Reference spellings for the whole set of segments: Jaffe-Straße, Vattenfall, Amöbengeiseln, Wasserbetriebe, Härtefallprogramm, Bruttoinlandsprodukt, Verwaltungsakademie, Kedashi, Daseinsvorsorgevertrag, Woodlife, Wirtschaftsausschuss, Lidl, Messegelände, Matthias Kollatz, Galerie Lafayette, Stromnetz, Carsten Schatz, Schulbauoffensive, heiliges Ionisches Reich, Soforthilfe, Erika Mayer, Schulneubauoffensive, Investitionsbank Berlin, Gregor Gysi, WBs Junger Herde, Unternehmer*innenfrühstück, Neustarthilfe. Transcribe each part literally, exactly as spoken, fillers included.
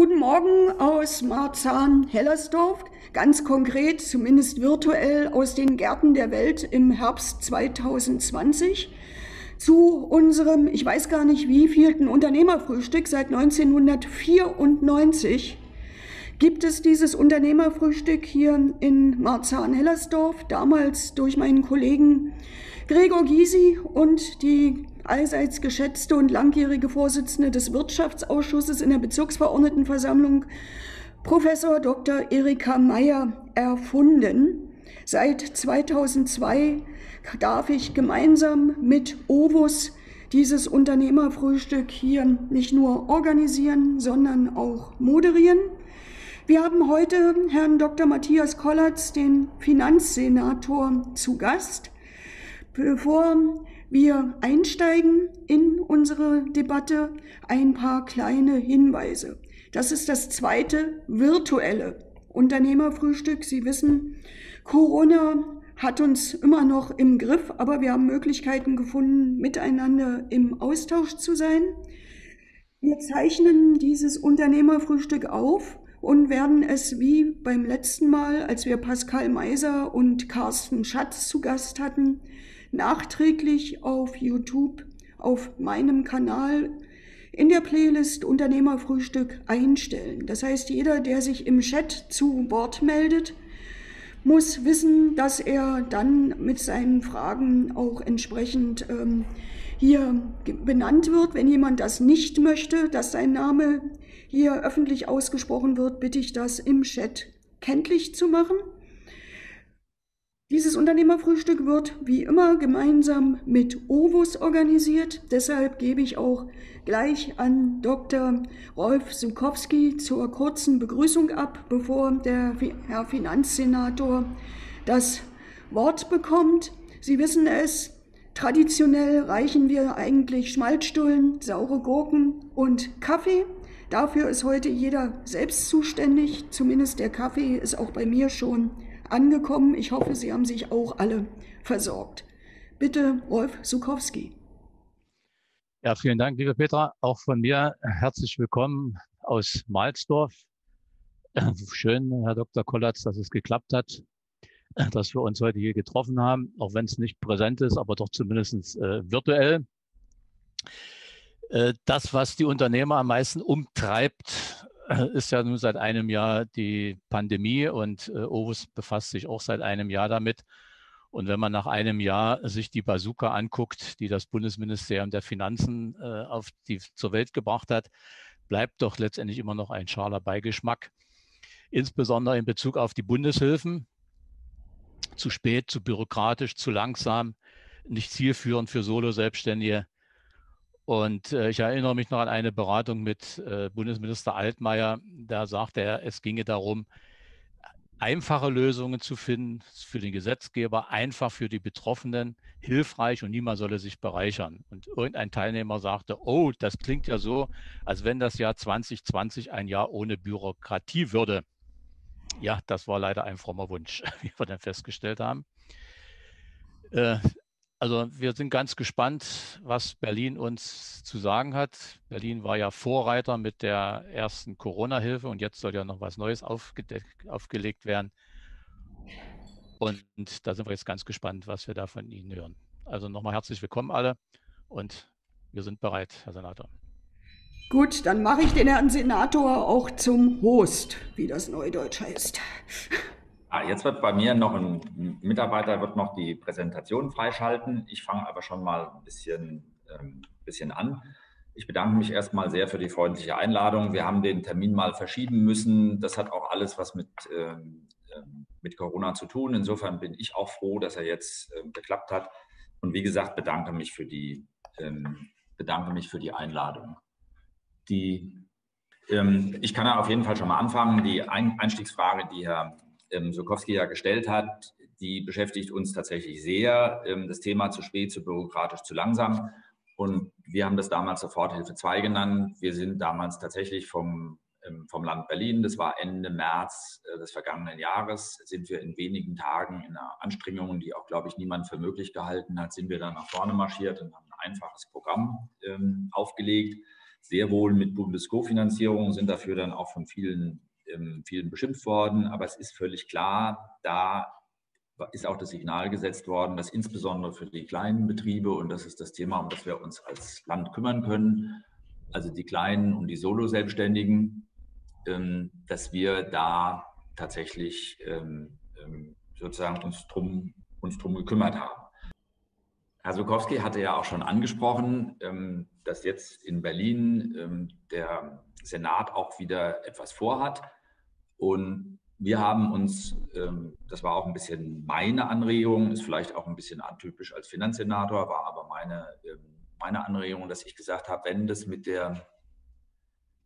Guten Morgen aus Marzahn-Hellersdorf, ganz konkret, zumindest virtuell, aus den Gärten der Welt im Herbst zweitausendzwanzig zu unserem, ich weiß gar nicht wie vielten Unternehmerfrühstück seit neunzehnhundertvierundneunzig. Gibt es dieses Unternehmerfrühstück hier in Marzahn-Hellersdorf, damals durch meinen Kollegen Gregor Gysi und die allseits geschätzte und langjährige Vorsitzende des Wirtschaftsausschusses in der Bezirksverordnetenversammlung, Professor Doktor Erika Mayer, erfunden. Seit zweitausendzwei darf ich gemeinsam mit O W U S dieses Unternehmerfrühstück hier nicht nur organisieren, sondern auch moderieren. Wir haben heute Herrn Doktor Matthias Kollatz, den Finanzsenator, zu Gast. Bevor wir einsteigen in unsere Debatte, ein paar kleine Hinweise. Das ist das zweite virtuelle Unternehmerfrühstück. Sie wissen, Corona hat uns immer noch im Griff, aber wir haben Möglichkeiten gefunden, miteinander im Austausch zu sein. Wir zeichnen dieses Unternehmerfrühstück auf und werden es wie beim letzten Mal, als wir Pascal Meiser und Carsten Schatz zu Gast hatten, nachträglich auf YouTube, auf meinem Kanal, in der Playlist Unternehmerfrühstück einstellen. Das heißt, jeder, der sich im Chat zu Wort meldet, muss wissen, dass er dann mit seinen Fragen auch entsprechend ähm, hier benannt wird. Wenn jemand das nicht möchte, dass sein Name hier öffentlich ausgesprochen wird, bitte ich das im Chat kenntlich zu machen. Dieses Unternehmerfrühstück wird wie immer gemeinsam mit O W U S organisiert. Deshalb gebe ich auch gleich an Doktor Rolf Sukowski zur kurzen Begrüßung ab, bevor der Herr Finanzsenator das Wort bekommt. Sie wissen es, traditionell reichen wir eigentlich Schmalzstullen, saure Gurken und Kaffee. Dafür ist heute jeder selbst zuständig, zumindest der Kaffee ist auch bei mir schon angekommen. Ich hoffe, Sie haben sich auch alle versorgt. Bitte, Rolf Sukowski. Ja, vielen Dank, liebe Petra. Auch von mir herzlich willkommen aus Mahlsdorf. Schön, Herr Doktor Kollatz, dass es geklappt hat, dass wir uns heute hier getroffen haben, auch wenn es nicht präsent ist, aber doch zumindest äh, virtuell. Das, was die Unternehmer am meisten umtreibt, ist ja nun seit einem Jahr die Pandemie und O W U S befasst sich auch seit einem Jahr damit. Und wenn man nach einem Jahr sich die Bazooka anguckt, die das Bundesministerium der Finanzen auf die, zur Welt gebracht hat, bleibt doch letztendlich immer noch ein schaler Beigeschmack, insbesondere in Bezug auf die Bundeshilfen. Zu spät, zu bürokratisch, zu langsam, nicht zielführend für Solo-Selbstständige. Und ich erinnere mich noch an eine Beratung mit Bundesminister Altmaier. Da sagte er, es ginge darum, einfache Lösungen zu finden für den Gesetzgeber, einfach für die Betroffenen, hilfreich und niemand solle sich bereichern. Und irgendein Teilnehmer sagte, oh, das klingt ja so, als wenn das Jahr zweitausendzwanzig ein Jahr ohne Bürokratie würde. Ja, das war leider ein frommer Wunsch, wie wir dann festgestellt haben. Äh, Also wir sind ganz gespannt, was Berlin uns zu sagen hat. Berlin war ja Vorreiter mit der ersten Corona-Hilfe und jetzt soll ja noch was Neues aufgelegt werden. Und da sind wir jetzt ganz gespannt, was wir da von Ihnen hören. Also nochmal herzlich willkommen alle und wir sind bereit, Herr Senator. Gut, dann mache ich den Herrn Senator auch zum Host, wie das Neudeutsch heißt. Ah, jetzt wird bei mir noch ein Mitarbeiter wird noch die Präsentation freischalten. Ich fange aber schon mal ein bisschen, ähm, bisschen an. Ich bedanke mich erstmal sehr für die freundliche Einladung. Wir haben den Termin mal verschieben müssen. Das hat auch alles was mit, ähm, mit Corona zu tun. Insofern bin ich auch froh, dass er jetzt ähm, geklappt hat. Und wie gesagt, bedanke mich für die, ähm, bedanke mich für die Einladung. Die, ähm, ich kann ja auf jeden Fall schon mal anfangen. Die ein Einstiegsfrage, die Herr Sukowski ja gestellt hat, die beschäftigt uns tatsächlich sehr. Das Thema zu spät, zu bürokratisch, zu langsam. Und wir haben das damals Soforthilfe zwei genannt. Wir sind damals tatsächlich vom, vom Land Berlin, das war Ende März des vergangenen Jahres, sind wir in wenigen Tagen in einer Anstrengung, die auch, glaube ich, niemand für möglich gehalten hat, sind wir dann nach vorne marschiert und haben ein einfaches Programm aufgelegt. sehr wohl mit Bundesco-Finanzierung, sind dafür dann auch von vielen, ähm, vielen beschimpft worden. Aber es ist völlig klar, da ist auch das Signal gesetzt worden, dass insbesondere für die kleinen Betriebe, und das ist das Thema, um das wir uns als Land kümmern können, also die Kleinen und die Solo-Selbstständigen, ähm, dass wir da tatsächlich ähm, sozusagen uns drum, uns drum gekümmert haben. Herr Sukowski hatte ja auch schon angesprochen, ähm, dass jetzt in Berlin ähm, der Senat auch wieder etwas vorhat. Und wir haben uns, ähm, das war auch ein bisschen meine Anregung, ist vielleicht auch ein bisschen atypisch als Finanzsenator, war aber meine ähm, meine Anregung, dass ich gesagt habe, wenn das mit der,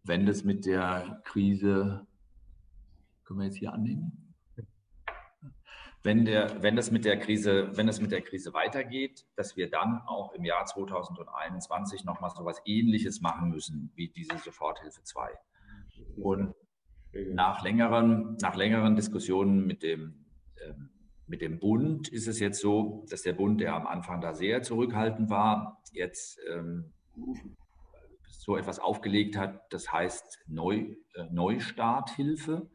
wenn das mit der Krise, können wir jetzt hier annehmen? Wenn der, wenn das mit der Krise, wenn das mit der Krise weitergeht, dass wir dann auch im Jahr zweitausendeinundzwanzig nochmal so etwas Ähnliches machen müssen, wie diese Soforthilfe zwei. Und nach längeren, nach längeren Diskussionen mit dem, ähm, mit dem Bund ist es jetzt so, dass der Bund, der am Anfang da sehr zurückhaltend war, jetzt ähm, so etwas aufgelegt hat, das heißt Neu, äh, Neustarthilfe.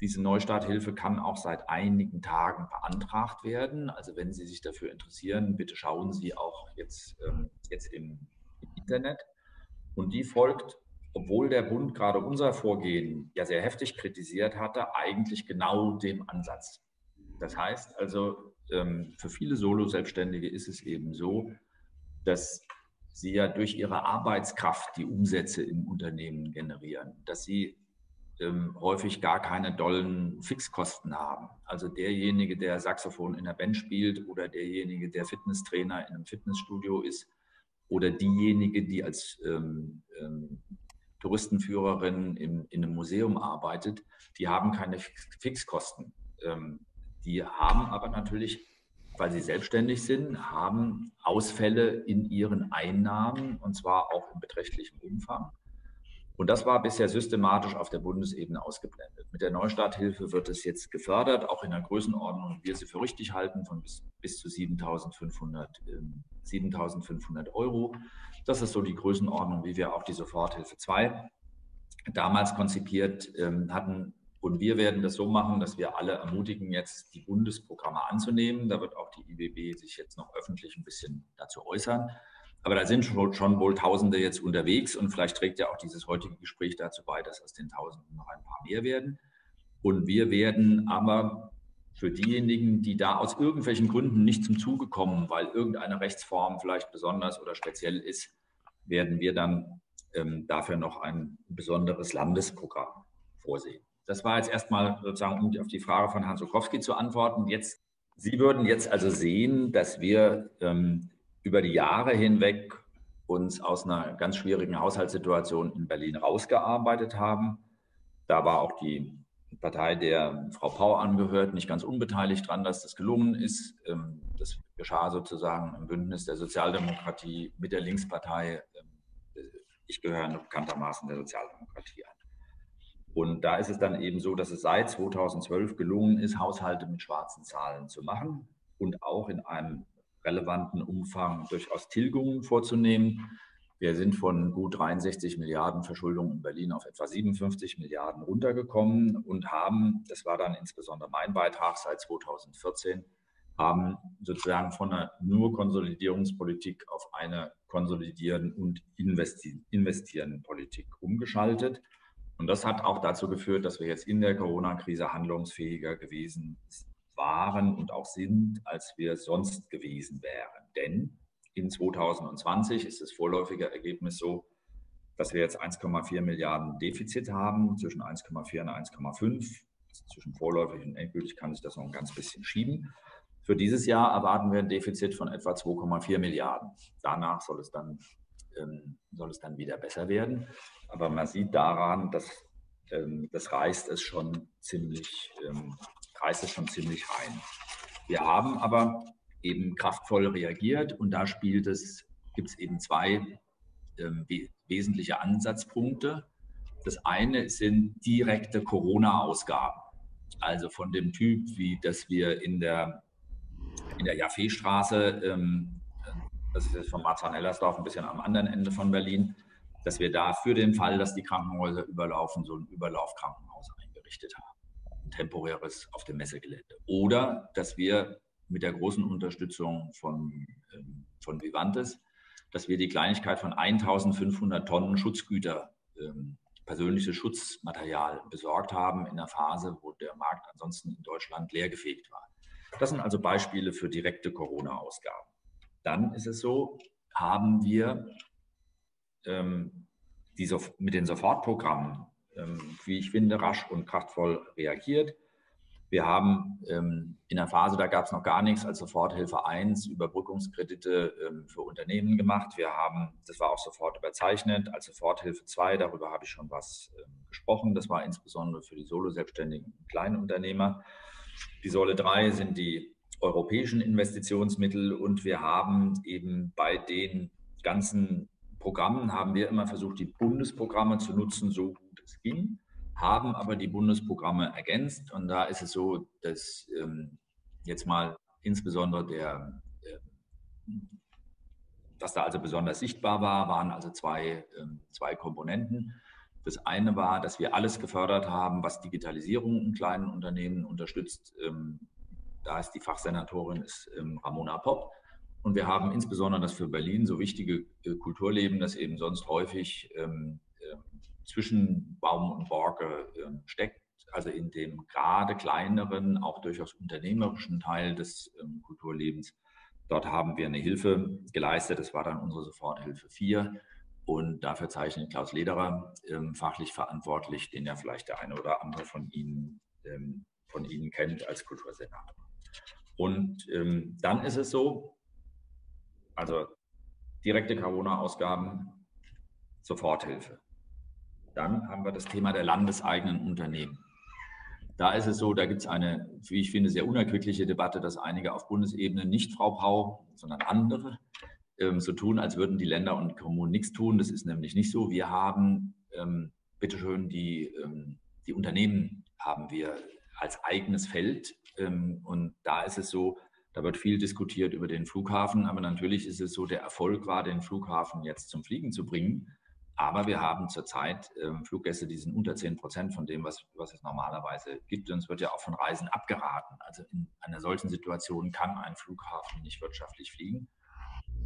Diese Neustarthilfe kann auch seit einigen Tagen beantragt werden. Also wenn Sie sich dafür interessieren, bitte schauen Sie auch jetzt, ähm, jetzt im, im Internet. Und die folgt, obwohl der Bund gerade unser Vorgehen ja sehr heftig kritisiert hatte, eigentlich genau dem Ansatz. Das heißt also, für viele Solo-Selbstständige ist es eben so, dass sie ja durch ihre Arbeitskraft die Umsätze im Unternehmen generieren, dass sie häufig gar keine dollen Fixkosten haben. Also derjenige, der Saxophon in der Band spielt oder derjenige, der Fitnesstrainer in einem Fitnessstudio ist oder diejenige, die als ähm, ähm, Touristenführerin im, in einem Museum arbeitet, die haben keine Fixkosten. Ähm, Die haben aber natürlich, weil sie selbstständig sind, haben Ausfälle in ihren Einnahmen und zwar auch in beträchtlichem Umfang. Und das war bisher systematisch auf der Bundesebene ausgeblendet. Mit der Neustarthilfe wird es jetzt gefördert, auch in der Größenordnung, wie wir sie für richtig halten, von bis, bis zu siebentausendfünfhundert Euro. Das ist so die Größenordnung, wie wir auch die Soforthilfe zwei damals konzipiert ähm, hatten. Und wir werden das so machen, dass wir alle ermutigen, jetzt die Bundesprogramme anzunehmen. Da wird auch die I B B sich jetzt noch öffentlich ein bisschen dazu äußern. Aber da sind schon, schon wohl Tausende jetzt unterwegs. Und vielleicht trägt ja auch dieses heutige Gespräch dazu bei, dass aus den Tausenden noch ein paar mehr werden. Und wir werden aber für diejenigen, die da aus irgendwelchen Gründen nicht zum Zuge kommen, weil irgendeine Rechtsform vielleicht besonders oder speziell ist, werden wir dann ähm, dafür noch ein besonderes Landesprogramm vorsehen. Das war jetzt erstmal sozusagen, um auf die Frage von Herrn Sukowski zu antworten. Jetzt, Sie würden jetzt also sehen, dass wir ähm, über die Jahre hinweg uns aus einer ganz schwierigen Haushaltssituation in Berlin rausgearbeitet haben. Da war auch die Partei der Frau Pau angehört, nicht ganz unbeteiligt dran, dass das gelungen ist. Ähm, das geschah sozusagen im Bündnis der Sozialdemokratie mit der Linkspartei. Ähm, ich gehöre bekanntermaßen der Sozialdemokratie an. Und da ist es dann eben so, dass es seit zweitausendzwölf gelungen ist, Haushalte mit schwarzen Zahlen zu machen und auch in einem relevanten Umfang durchaus Tilgungen vorzunehmen. Wir sind von gut dreiundsechzig Milliarden Verschuldung in Berlin auf etwa siebenundfünfzig Milliarden runtergekommen und haben, das war dann insbesondere mein Beitrag seit zweitausendvierzehn, haben sozusagen von einer nur Konsolidierungspolitik auf eine Konsolidieren und Investieren Politik umgeschaltet. Und das hat auch dazu geführt, dass wir jetzt in der Corona-Krise handlungsfähiger gewesen waren und auch sind, als wir sonst gewesen wären. Denn in zweitausendzwanzig ist das vorläufige Ergebnis so, dass wir jetzt eins Komma vier Milliarden Defizit haben, zwischen eins Komma vier und eins Komma fünf. Zwischen vorläufig und endgültig kann sich das noch ein ganz bisschen schieben. Für dieses Jahr erwarten wir ein Defizit von etwa zwei Komma vier Milliarden. Danach soll es dann soll es dann wieder besser werden. Aber man sieht daran, dass ähm, das reißt es schon ziemlich, ähm, reißt es schon ziemlich rein. Wir haben aber eben kraftvoll reagiert und da spielt es, gibt es eben zwei ähm, wesentliche Ansatzpunkte. Das eine sind direkte Corona-Ausgaben. Also von dem Typ, wie dass wir in der, in der Jaffe-Straße ähm, das ist jetzt von Marzahn-Hellersdorf ein bisschen am anderen Ende von Berlin, dass wir da für den Fall, dass die Krankenhäuser überlaufen, so ein Überlaufkrankenhaus eingerichtet haben. Ein temporäres auf dem Messegelände. Oder dass wir mit der großen Unterstützung von, von Vivantes, dass wir die Kleinigkeit von eintausendfünfhundert Tonnen Schutzgüter, ähm, persönliches Schutzmaterial besorgt haben in einer Phase, wo der Markt ansonsten in Deutschland leergefegt war. Das sind also Beispiele für direkte Corona-Ausgaben. Dann ist es so, haben wir ähm, die so mit den Sofortprogrammen, ähm, wie ich finde, rasch und kraftvoll reagiert. Wir haben ähm, in einer Phase, da gab es noch gar nichts, als Soforthilfe eins Überbrückungskredite ähm, für Unternehmen gemacht. Wir haben, das war auch sofort überzeichnet, als Soforthilfe zwei, darüber habe ich schon was ähm, gesprochen. Das war insbesondere für die Solo-Selbstständigen und Kleinunternehmer. Die Säule drei sind die europäischen Investitionsmittel und wir haben eben bei den ganzen Programmen, haben wir immer versucht, die Bundesprogramme zu nutzen, so gut es ging. Haben aber die Bundesprogramme ergänzt und da ist es so, dass ähm, jetzt mal insbesondere der, äh, was da also besonders sichtbar war, waren also zwei, ähm, zwei Komponenten. Das eine war, dass wir alles gefördert haben, was Digitalisierung in kleinen Unternehmen unterstützt. Ähm, da ist die Fachsenatorin ist, ähm, Ramona Popp. Und wir haben insbesondere das für Berlin so wichtige äh, Kulturleben, das eben sonst häufig ähm, äh, zwischen Baum und Borke äh, steckt, also in dem gerade kleineren, auch durchaus unternehmerischen Teil des ähm, Kulturlebens. Dort haben wir eine Hilfe geleistet, das war dann unsere Soforthilfe vier und dafür zeichnet Klaus Lederer ähm, fachlich verantwortlich, den ja vielleicht der eine oder andere von Ihnen, ähm, von Ihnen kennt als Kultursenator. Und ähm, dann ist es so, also direkte Corona-Ausgaben, Soforthilfe. Dann haben wir das Thema der landeseigenen Unternehmen. Da ist es so, da gibt es eine, wie ich finde, sehr unerquickliche Debatte, dass einige auf Bundesebene, nicht Frau Pau, sondern andere, ähm, so tun, als würden die Länder und Kommunen nichts tun. Das ist nämlich nicht so. Wir haben, ähm, bitteschön, die, ähm, die Unternehmen haben wir als eigenes Feld. Ähm, und da ist es so, da wird viel diskutiert über den Flughafen. Aber natürlich ist es so, der Erfolg war, den Flughafen jetzt zum Fliegen zu bringen. Aber wir haben zurzeit ähm, Fluggäste, die sind unter zehn Prozent von dem, was, was es normalerweise gibt. Und es wird ja auch von Reisen abgeraten. Also in einer solchen Situation kann ein Flughafen nicht wirtschaftlich fliegen.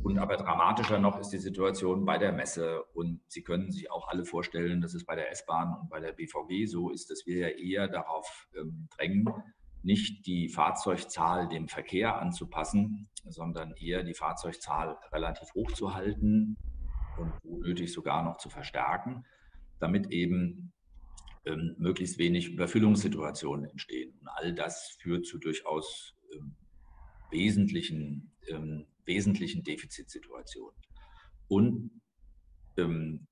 Und aber dramatischer noch ist die Situation bei der Messe. Und Sie können sich auch alle vorstellen, dass es bei der S-Bahn und bei der B V G so ist, dass wir ja eher darauf ähm, drängen, nicht die Fahrzeugzahl dem Verkehr anzupassen, sondern eher die Fahrzeugzahl relativ hoch zu halten und unnötig sogar noch zu verstärken, damit eben ähm, möglichst wenig Überfüllungssituationen entstehen. Und all das führt zu durchaus ähm, wesentlichen, ähm, wesentlichen Defizitsituationen. Und ähm,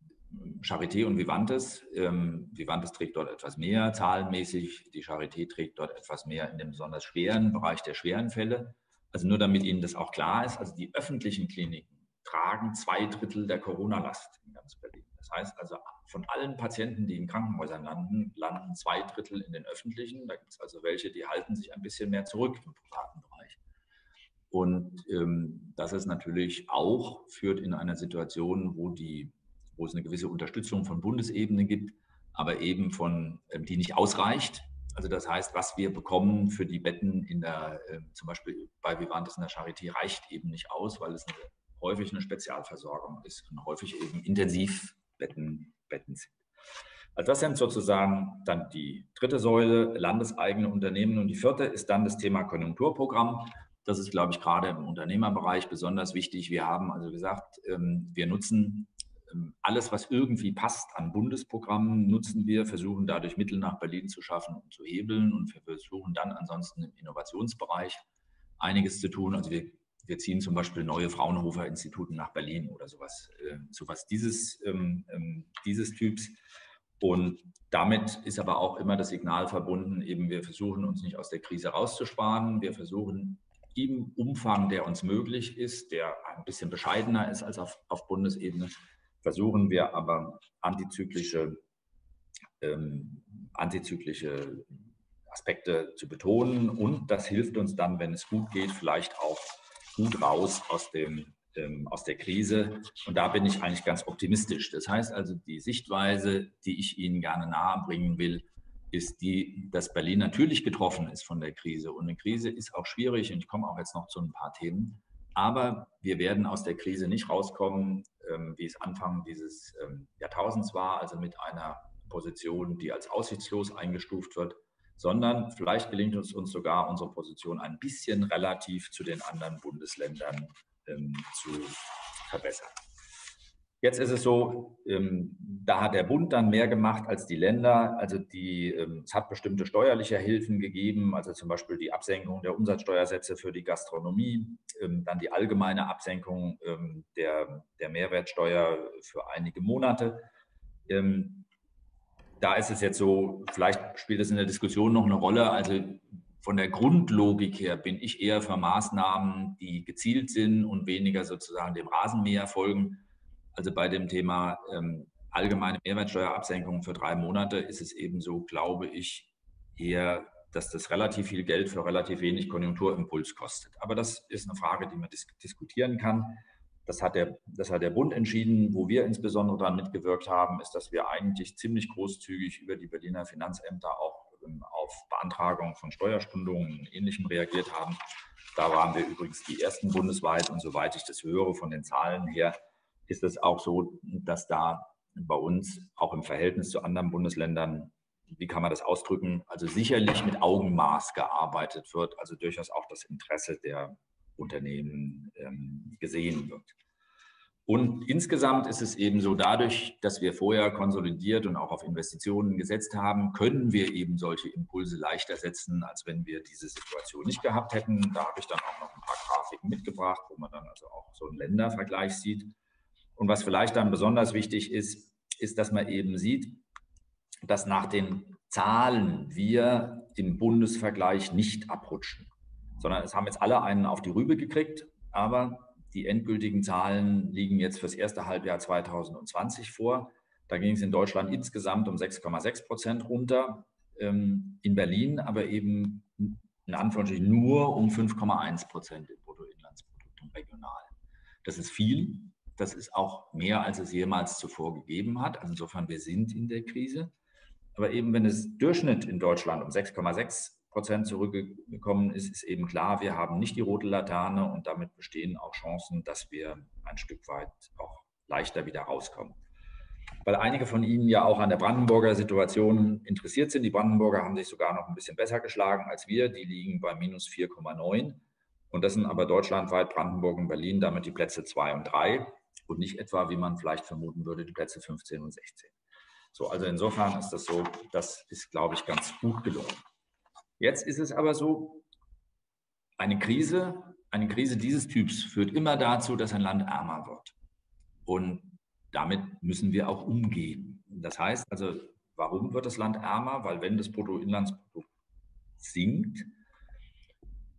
Charité und Vivantes, ähm, Vivantes trägt dort etwas mehr zahlenmäßig, die Charité trägt dort etwas mehr in dem besonders schweren Bereich der schweren Fälle. Also nur damit Ihnen das auch klar ist, also die öffentlichen Kliniken tragen zwei Drittel der Corona-Last in ganz Berlin. Das heißt also, von allen Patienten, die in Krankenhäusern landen, landen zwei Drittel in den öffentlichen. Da gibt es also welche, die halten sich ein bisschen mehr zurück im privaten Bereich. Und ähm, das ist natürlich auch, führt in einer Situation, wo, die, wo es eine gewisse Unterstützung von Bundesebene gibt, aber eben von, ähm, die nicht ausreicht. Also das heißt, was wir bekommen für die Betten in der, äh, zum Beispiel bei Vivantes in der Charité, reicht eben nicht aus, weil es eine häufig eine Spezialversorgung ist und häufig eben Intensivbetten Betten sind. Also das sind sozusagen dann die dritte Säule, landeseigene Unternehmen. Und die vierte ist dann das Thema Konjunkturprogramm. Das ist, glaube ich, gerade im Unternehmerbereich besonders wichtig. Wir haben also gesagt, wir nutzen alles, was irgendwie passt an Bundesprogrammen, nutzen wir, versuchen dadurch Mittel nach Berlin zu schaffen und zu hebeln. Und wir versuchen dann ansonsten im Innovationsbereich einiges zu tun. Also wir Wir ziehen zum Beispiel neue Fraunhofer-Institute nach Berlin oder sowas, äh, sowas dieses, ähm, ähm, dieses Typs. Und damit ist aber auch immer das Signal verbunden, eben wir versuchen uns nicht aus der Krise rauszusparen. Wir versuchen im Umfang, der uns möglich ist, der ein bisschen bescheidener ist als auf, auf Bundesebene, versuchen wir aber antizyklische, ähm, antizyklische Aspekte zu betonen. Und das hilft uns dann, wenn es gut geht, vielleicht auch gut raus aus dem, ähm, aus der Krise. Und da bin ich eigentlich ganz optimistisch. Das heißt also, die Sichtweise, die ich Ihnen gerne nahe bringen will, ist die, dass Berlin natürlich getroffen ist von der Krise. Und eine Krise ist auch schwierig. Und ich komme auch jetzt noch zu ein paar Themen. Aber wir werden aus der Krise nicht rauskommen, ähm, wie es Anfang dieses ähm, Jahrtausends war, also mit einer Position, die als aussichtslos eingestuft wird, sondern vielleicht gelingt es uns sogar, unsere Position ein bisschen relativ zu den anderen Bundesländern ähm, zu verbessern. Jetzt ist es so, ähm, da hat der Bund dann mehr gemacht als die Länder. Also die, ähm, es hat bestimmte steuerliche Hilfen gegeben, also zum Beispiel die Absenkung der Umsatzsteuersätze für die Gastronomie, ähm, dann die allgemeine Absenkung ähm, der, der Mehrwertsteuer für einige Monate. Ähm, Da ist es jetzt so, vielleicht spielt es in der Diskussion noch eine Rolle, also von der Grundlogik her bin ich eher für Maßnahmen, die gezielt sind und weniger sozusagen dem Rasenmäher folgen. Also bei dem Thema ähm, allgemeine Mehrwertsteuerabsenkung für drei Monate ist es eben so, glaube ich, eher, dass das relativ viel Geld für relativ wenig Konjunkturimpuls kostet. Aber das ist eine Frage, die man dis- diskutieren kann. Das hat, der, das hat der Bund entschieden. Wo wir insbesondere daran mitgewirkt haben, ist, dass wir eigentlich ziemlich großzügig über die Berliner Finanzämter auch auf Beantragung von Steuerstundungen und Ähnlichem reagiert haben. Da waren wir übrigens die ersten bundesweit. Und soweit ich das höre von den Zahlen her, ist es auch so, dass da bei uns auch im Verhältnis zu anderen Bundesländern, wie kann man das ausdrücken, also sicherlich mit Augenmaß gearbeitet wird, also durchaus auch das Interesse der Unternehmen ähm, gesehen wird. Und insgesamt ist es eben so, dadurch, dass wir vorher konsolidiert und auch auf Investitionen gesetzt haben, können wir eben solche Impulse leichter setzen, als wenn wir diese Situation nicht gehabt hätten. Da habe ich dann auch noch ein paar Grafiken mitgebracht, wo man dann also auch so einen Ländervergleich sieht. Und was vielleicht dann besonders wichtig ist, ist, dass man eben sieht, dass nach den Zahlen wir im Bundesvergleich nicht abrutschen, sondern es haben jetzt alle einen auf die Rübe gekriegt, aber die endgültigen Zahlen liegen jetzt fürs erste Halbjahr zwanzig zwanzig vor. Da ging es in Deutschland insgesamt um sechs Komma sechs Prozent runter, in Berlin aber eben in Anführungsstrichen nur um fünf Komma eins Prozent im Bruttoinlandsprodukt und regional. Das ist viel, das ist auch mehr, als es jemals zuvor gegeben hat. Also insofern, wir sind in der Krise. Aber eben, wenn es Durchschnitt in Deutschland um sechs Komma sechs Prozent zurückgekommen ist, ist eben klar, wir haben nicht die rote Laterne und damit bestehen auch Chancen, dass wir ein Stück weit auch leichter wieder rauskommen. Weil einige von Ihnen ja auch an der Brandenburger Situation interessiert sind. Die Brandenburger haben sich sogar noch ein bisschen besser geschlagen als wir. Die liegen bei minus vier Komma neun. Und das sind aber deutschlandweit Brandenburg und Berlin damit die Plätze zwei und drei und nicht etwa, wie man vielleicht vermuten würde, die Plätze fünfzehn und sechzehn. So, also insofern ist das so, das ist, glaube ich, ganz gut gelungen. Jetzt ist es aber so, eine Krise, eine Krise dieses Typs führt immer dazu, dass ein Land ärmer wird. Und damit müssen wir auch umgehen. Das heißt also, warum wird das Land ärmer? Weil wenn das Bruttoinlandsprodukt sinkt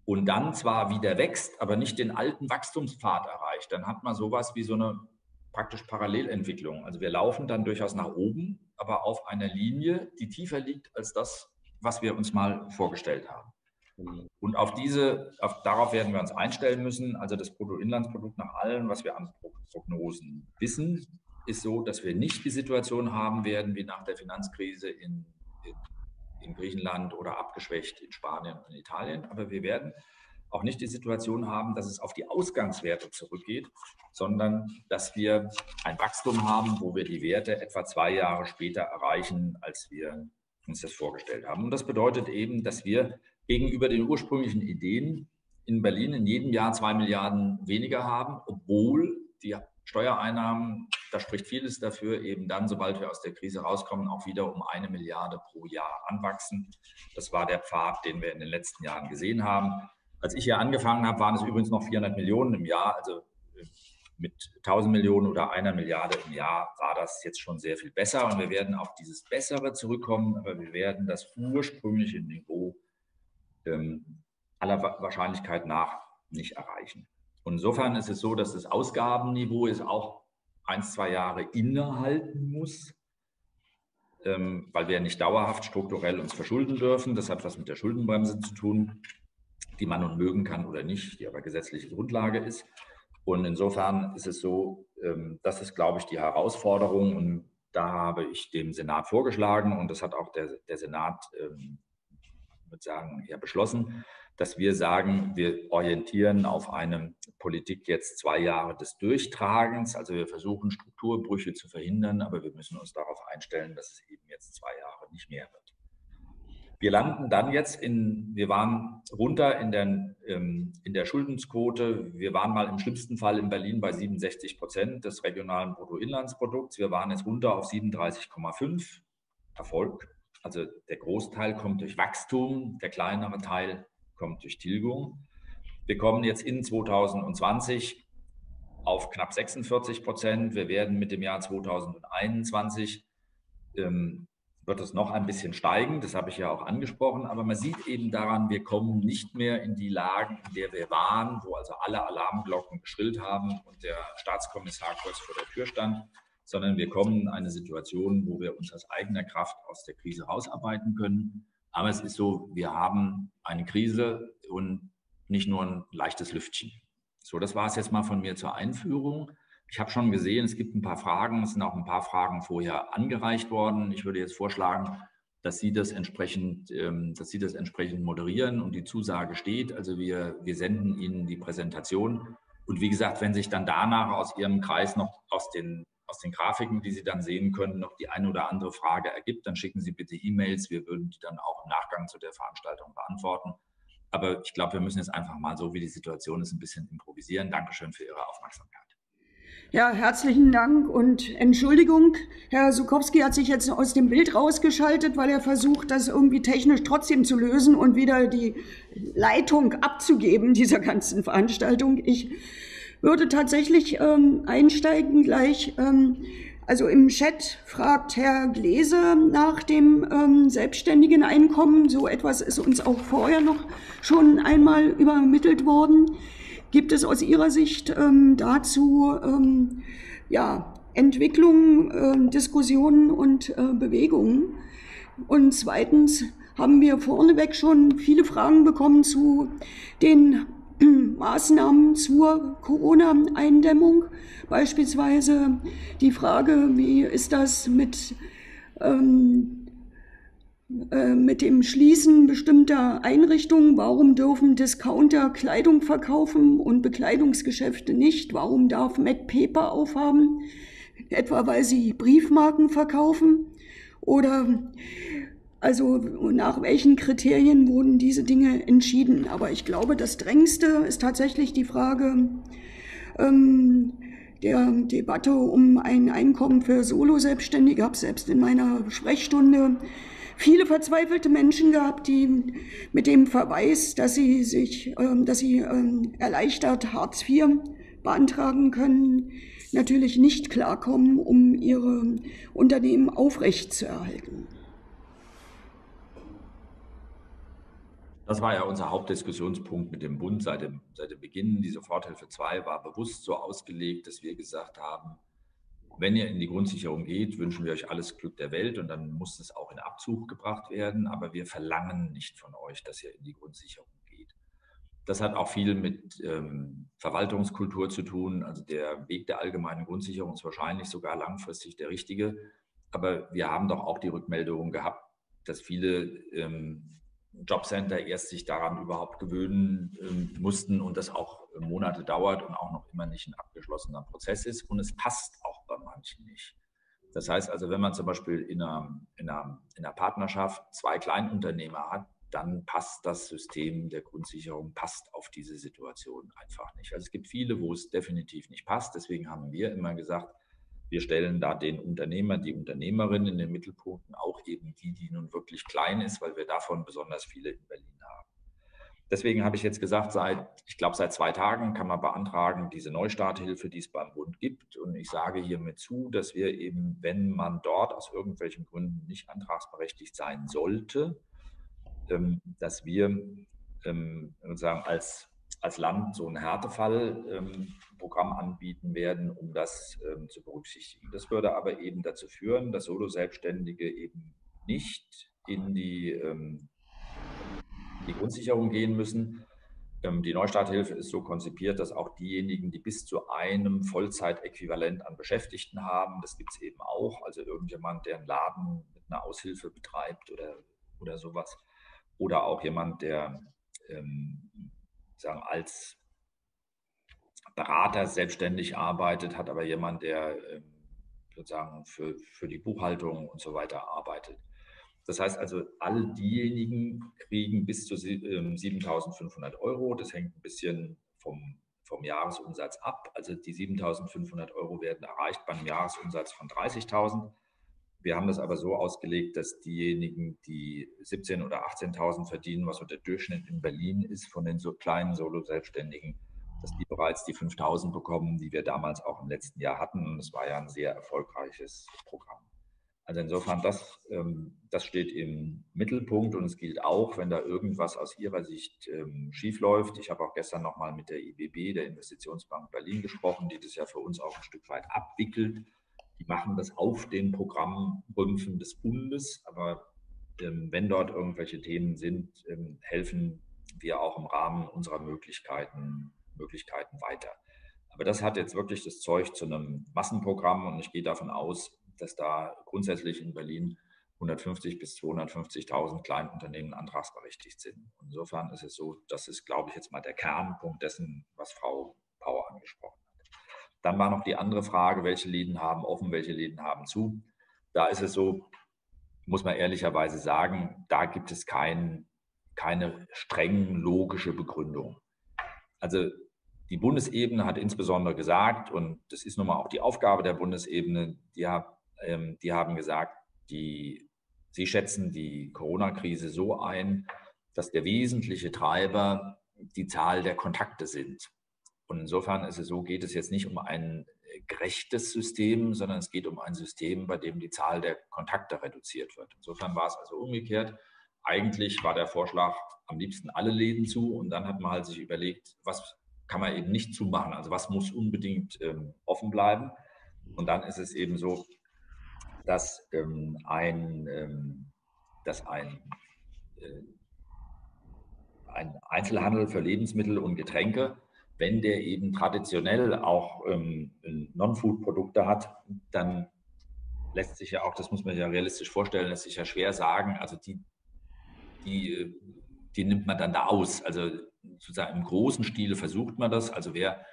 und dann zwar wieder wächst, aber nicht den alten Wachstumspfad erreicht, dann hat man sowas wie so eine praktisch Parallelentwicklung. Also wir laufen dann durchaus nach oben, aber auf einer Linie, die tiefer liegt als das, was wir uns mal vorgestellt haben. Und auf diese, auf, darauf werden wir uns einstellen müssen. Also das Bruttoinlandsprodukt nach allem, was wir an Prognosen wissen, ist so, dass wir nicht die Situation haben werden, wie nach der Finanzkrise in, in, in Griechenland oder abgeschwächt in Spanien und in Italien. Aber wir werden auch nicht die Situation haben, dass es auf die Ausgangswerte zurückgeht, sondern dass wir ein Wachstum haben, wo wir die Werte etwa zwei Jahre später erreichen, als wir uns das vorgestellt haben. Und das bedeutet eben, dass wir gegenüber den ursprünglichen Ideen in Berlin in jedem Jahr zwei Milliarden weniger haben, obwohl die Steuereinnahmen, da spricht vieles dafür, eben dann, sobald wir aus der Krise rauskommen, auch wieder um eine Milliarde pro Jahr anwachsen. Das war der Pfad, den wir in den letzten Jahren gesehen haben. Als ich hier angefangen habe, waren es übrigens noch vierhundert Millionen im Jahr. Also mit tausend Millionen oder einer Milliarde im Jahr war das jetzt schon sehr viel besser. Und wir werden auf dieses Bessere zurückkommen, aber wir werden das ursprüngliche Niveau ähm, aller Wahrscheinlichkeit nach nicht erreichen. Und insofern ist es so, dass das Ausgabenniveau es auch ein, zwei Jahre innehalten muss, ähm, weil wir nicht dauerhaft strukturell uns verschulden dürfen. Das hat was mit der Schuldenbremse zu tun, die man nun mögen kann oder nicht, die aber gesetzliche Grundlage ist. Und insofern ist es so, ähm, das ist, glaube ich, die Herausforderung. Und da habe ich dem Senat vorgeschlagen, und das hat auch der, der Senat, ähm, ich würde sagen, ja, beschlossen, dass wir sagen, wir orientieren auf eine Politik jetzt zwei Jahre des Durchtragens. Also wir versuchen, Strukturbrüche zu verhindern, aber wir müssen uns darauf einstellen, dass es eben jetzt zwei Jahre nicht mehr wird. Wir landen dann jetzt in, wir waren runter in der, ähm, in der Schuldenquote. Wir waren mal im schlimmsten Fall in Berlin bei siebenundsechzig Prozent des regionalen Bruttoinlandsprodukts. Wir waren jetzt runter auf siebenunddreißig Komma fünf. Erfolg. Also der Großteil kommt durch Wachstum, der kleinere Teil kommt durch Tilgung. Wir kommen jetzt in zweitausendzwanzig auf knapp sechsundvierzig Prozent. Wir werden mit dem Jahr zweitausendeinundzwanzig, ähm, wird es noch ein bisschen steigen, das habe ich ja auch angesprochen, aber man sieht eben daran, wir kommen nicht mehr in die Lagen, in der wir waren, wo also alle Alarmglocken geschrillt haben und der Staatskommissar kurz vor der Tür stand, sondern wir kommen in eine Situation, wo wir uns aus eigener Kraft aus der Krise rausarbeiten können. Aber es ist so, wir haben eine Krise und nicht nur ein leichtes Lüftchen. So, das war es jetzt mal von mir zur Einführung. Ich habe schon gesehen, es gibt ein paar Fragen, es sind auch ein paar Fragen vorher angereicht worden. Ich würde jetzt vorschlagen, dass Sie das entsprechend, dass Sie das entsprechend moderieren und die Zusage steht. Also wir, wir senden Ihnen die Präsentation. Und wie gesagt, wenn sich dann danach aus Ihrem Kreis noch aus den, aus den Grafiken, die Sie dann sehen können, noch die eine oder andere Frage ergibt, dann schicken Sie bitte E-Mails. Wir würden die dann auch im Nachgang zu der Veranstaltung beantworten. Aber ich glaube, wir müssen jetzt einfach mal so, wie die Situation ist, ein bisschen improvisieren. Dankeschön für Ihre Aufmerksamkeit. Ja, herzlichen Dank und Entschuldigung, Herr Sukowski hat sich jetzt aus dem Bild rausgeschaltet, weil er versucht, das irgendwie technisch trotzdem zu lösen und wieder die Leitung abzugeben dieser ganzen Veranstaltung. Ich würde tatsächlich ähm, einsteigen gleich. Ähm, also im Chat fragt Herr Gläser nach dem ähm, selbstständigen Einkommen. So etwas ist uns auch vorher noch schon einmal übermittelt worden. Gibt es aus Ihrer Sicht ähm, dazu ähm, ja, Entwicklungen, äh, Diskussionen und äh, Bewegungen? Und zweitens haben wir vorneweg schon viele Fragen bekommen zu den äh, Maßnahmen zur Corona-Eindämmung. Beispielsweise die Frage, wie ist das mit ähm, mit dem Schließen bestimmter Einrichtungen, warum dürfen Discounter Kleidung verkaufen und Bekleidungsgeschäfte nicht, warum darf Mac Paper aufhaben, etwa weil sie Briefmarken verkaufen oder also nach welchen Kriterien wurden diese Dinge entschieden. Aber ich glaube, das Drängendste ist tatsächlich die Frage ähm, der Debatte um ein Einkommen für Solo-Selbstständige. Ich habe selbst in meiner Sprechstunde viele verzweifelte Menschen gehabt, die mit dem Verweis, dass sie sich, dass sie erleichtert Hartz vier beantragen können, natürlich nicht klarkommen, um ihre Unternehmen aufrechtzuerhalten. Das war ja unser Hauptdiskussionspunkt mit dem Bund seit dem, seit dem Beginn. Die Soforthilfe zwei war bewusst so ausgelegt, dass wir gesagt haben, wenn ihr in die Grundsicherung geht, wünschen wir euch alles Glück der Welt und dann muss es auch in Abzug gebracht werden. Aber wir verlangen nicht von euch, dass ihr in die Grundsicherung geht. Das hat auch viel mit ähm, Verwaltungskultur zu tun. Also der Weg der allgemeinen Grundsicherung ist wahrscheinlich sogar langfristig der richtige. Aber wir haben doch auch die Rückmeldung gehabt, dass viele ähm, Jobcenter erst sich daran überhaupt gewöhnen ähm, mussten und das auch Monate dauert und auch noch immer nicht ein abgeschlossener Prozess ist. Und es passt auch bei manchen nicht. Das heißt also, wenn man zum Beispiel in einer, in einer, in einer Partnerschaft zwei Kleinunternehmer hat, dann passt das System der Grundsicherung, passt auf diese Situation einfach nicht. Also es gibt viele, wo es definitiv nicht passt. Deswegen haben wir immer gesagt, wir stellen da den Unternehmer, die Unternehmerin in den Mittelpunkt, auch eben die, die nun wirklich klein ist, weil wir davon besonders viele in Berlin haben. Deswegen habe ich jetzt gesagt, seit, ich glaube, seit zwei Tagen kann man beantragen, diese Neustarthilfe, die es beim Bund gibt. Und ich sage hiermit zu, dass wir eben, wenn man dort aus irgendwelchen Gründen nicht antragsberechtigt sein sollte, dass wir sozusagen als, als Land so ein Härtefallprogramm anbieten werden, um das zu berücksichtigen. Das würde aber eben dazu führen, dass Solo-Selbstständige eben nicht in die die Grundsicherung gehen müssen. Die Neustarthilfe ist so konzipiert, dass auch diejenigen, die bis zu einem Vollzeitäquivalent an Beschäftigten haben, das gibt es eben auch, also irgendjemand, der einen Laden mit einer Aushilfe betreibt oder, oder sowas, oder auch jemand, der ähm, sagen, als Berater selbstständig arbeitet, hat aber jemand, der ähm, sozusagen für, für die Buchhaltung und so weiter arbeitet. Das heißt also, all diejenigen kriegen bis zu siebentausendfünfhundert Euro. Das hängt ein bisschen vom, vom Jahresumsatz ab. Also die siebentausendfünfhundert Euro werden erreicht beim Jahresumsatz von dreißigtausend. Wir haben das aber so ausgelegt, dass diejenigen, die siebzehntausend oder achtzehntausend verdienen, was so der Durchschnitt in Berlin ist, von den so kleinen Solo-Selbstständigen, dass die bereits die fünftausend bekommen, die wir damals auch im letzten Jahr hatten. Und es war ja ein sehr erfolgreiches Programm. Also insofern, das, das steht im Mittelpunkt und es gilt auch, wenn da irgendwas aus Ihrer Sicht schiefläuft. Ich habe auch gestern nochmal mit der I B B, der Investitionsbank Berlin, gesprochen, die das ja für uns auch ein Stück weit abwickelt. Die machen das auf den Programmrümpfen des Bundes, aber wenn dort irgendwelche Themen sind, helfen wir auch im Rahmen unserer Möglichkeiten, Möglichkeiten weiter. Aber das hat jetzt wirklich das Zeug zu einem Massenprogramm und ich gehe davon aus, dass da grundsätzlich in Berlin hundertfünfzigtausend bis zweihundertfünfzigtausend Kleinunternehmen antragsberechtigt sind. Insofern ist es so, das ist, glaube ich, jetzt mal der Kernpunkt dessen, was Frau Pau angesprochen hat. Dann war noch die andere Frage, welche Läden haben offen, welche Läden haben zu. Da ist es so, muss man ehrlicherweise sagen, da gibt es kein, keine streng logische Begründung. Also die Bundesebene hat insbesondere gesagt, und das ist nun mal auch die Aufgabe der Bundesebene, die hat Die haben gesagt, die, sie schätzen die Corona-Krise so ein, dass der wesentliche Treiber die Zahl der Kontakte sind. Und insofern ist es so, geht es jetzt nicht um ein gerechtes System, sondern es geht um ein System, bei dem die Zahl der Kontakte reduziert wird. Insofern war es also umgekehrt. Eigentlich war der Vorschlag, am liebsten alle Läden zu. Und dann hat man halt sich überlegt, was kann man eben nicht zumachen? Also was muss unbedingt ähm, offen bleiben? Und dann ist es eben so, dass ähm, ein, ähm, dass ein, äh, ein Einzelhandel für Lebensmittel und Getränke, wenn der eben traditionell auch ähm, Non-Food-Produkte hat, dann lässt sich ja auch, das muss man ja realistisch vorstellen, lässt sich ja schwer sagen, also die, die, die nimmt man dann da aus. Also sozusagen im großen Stile versucht man das. Also wer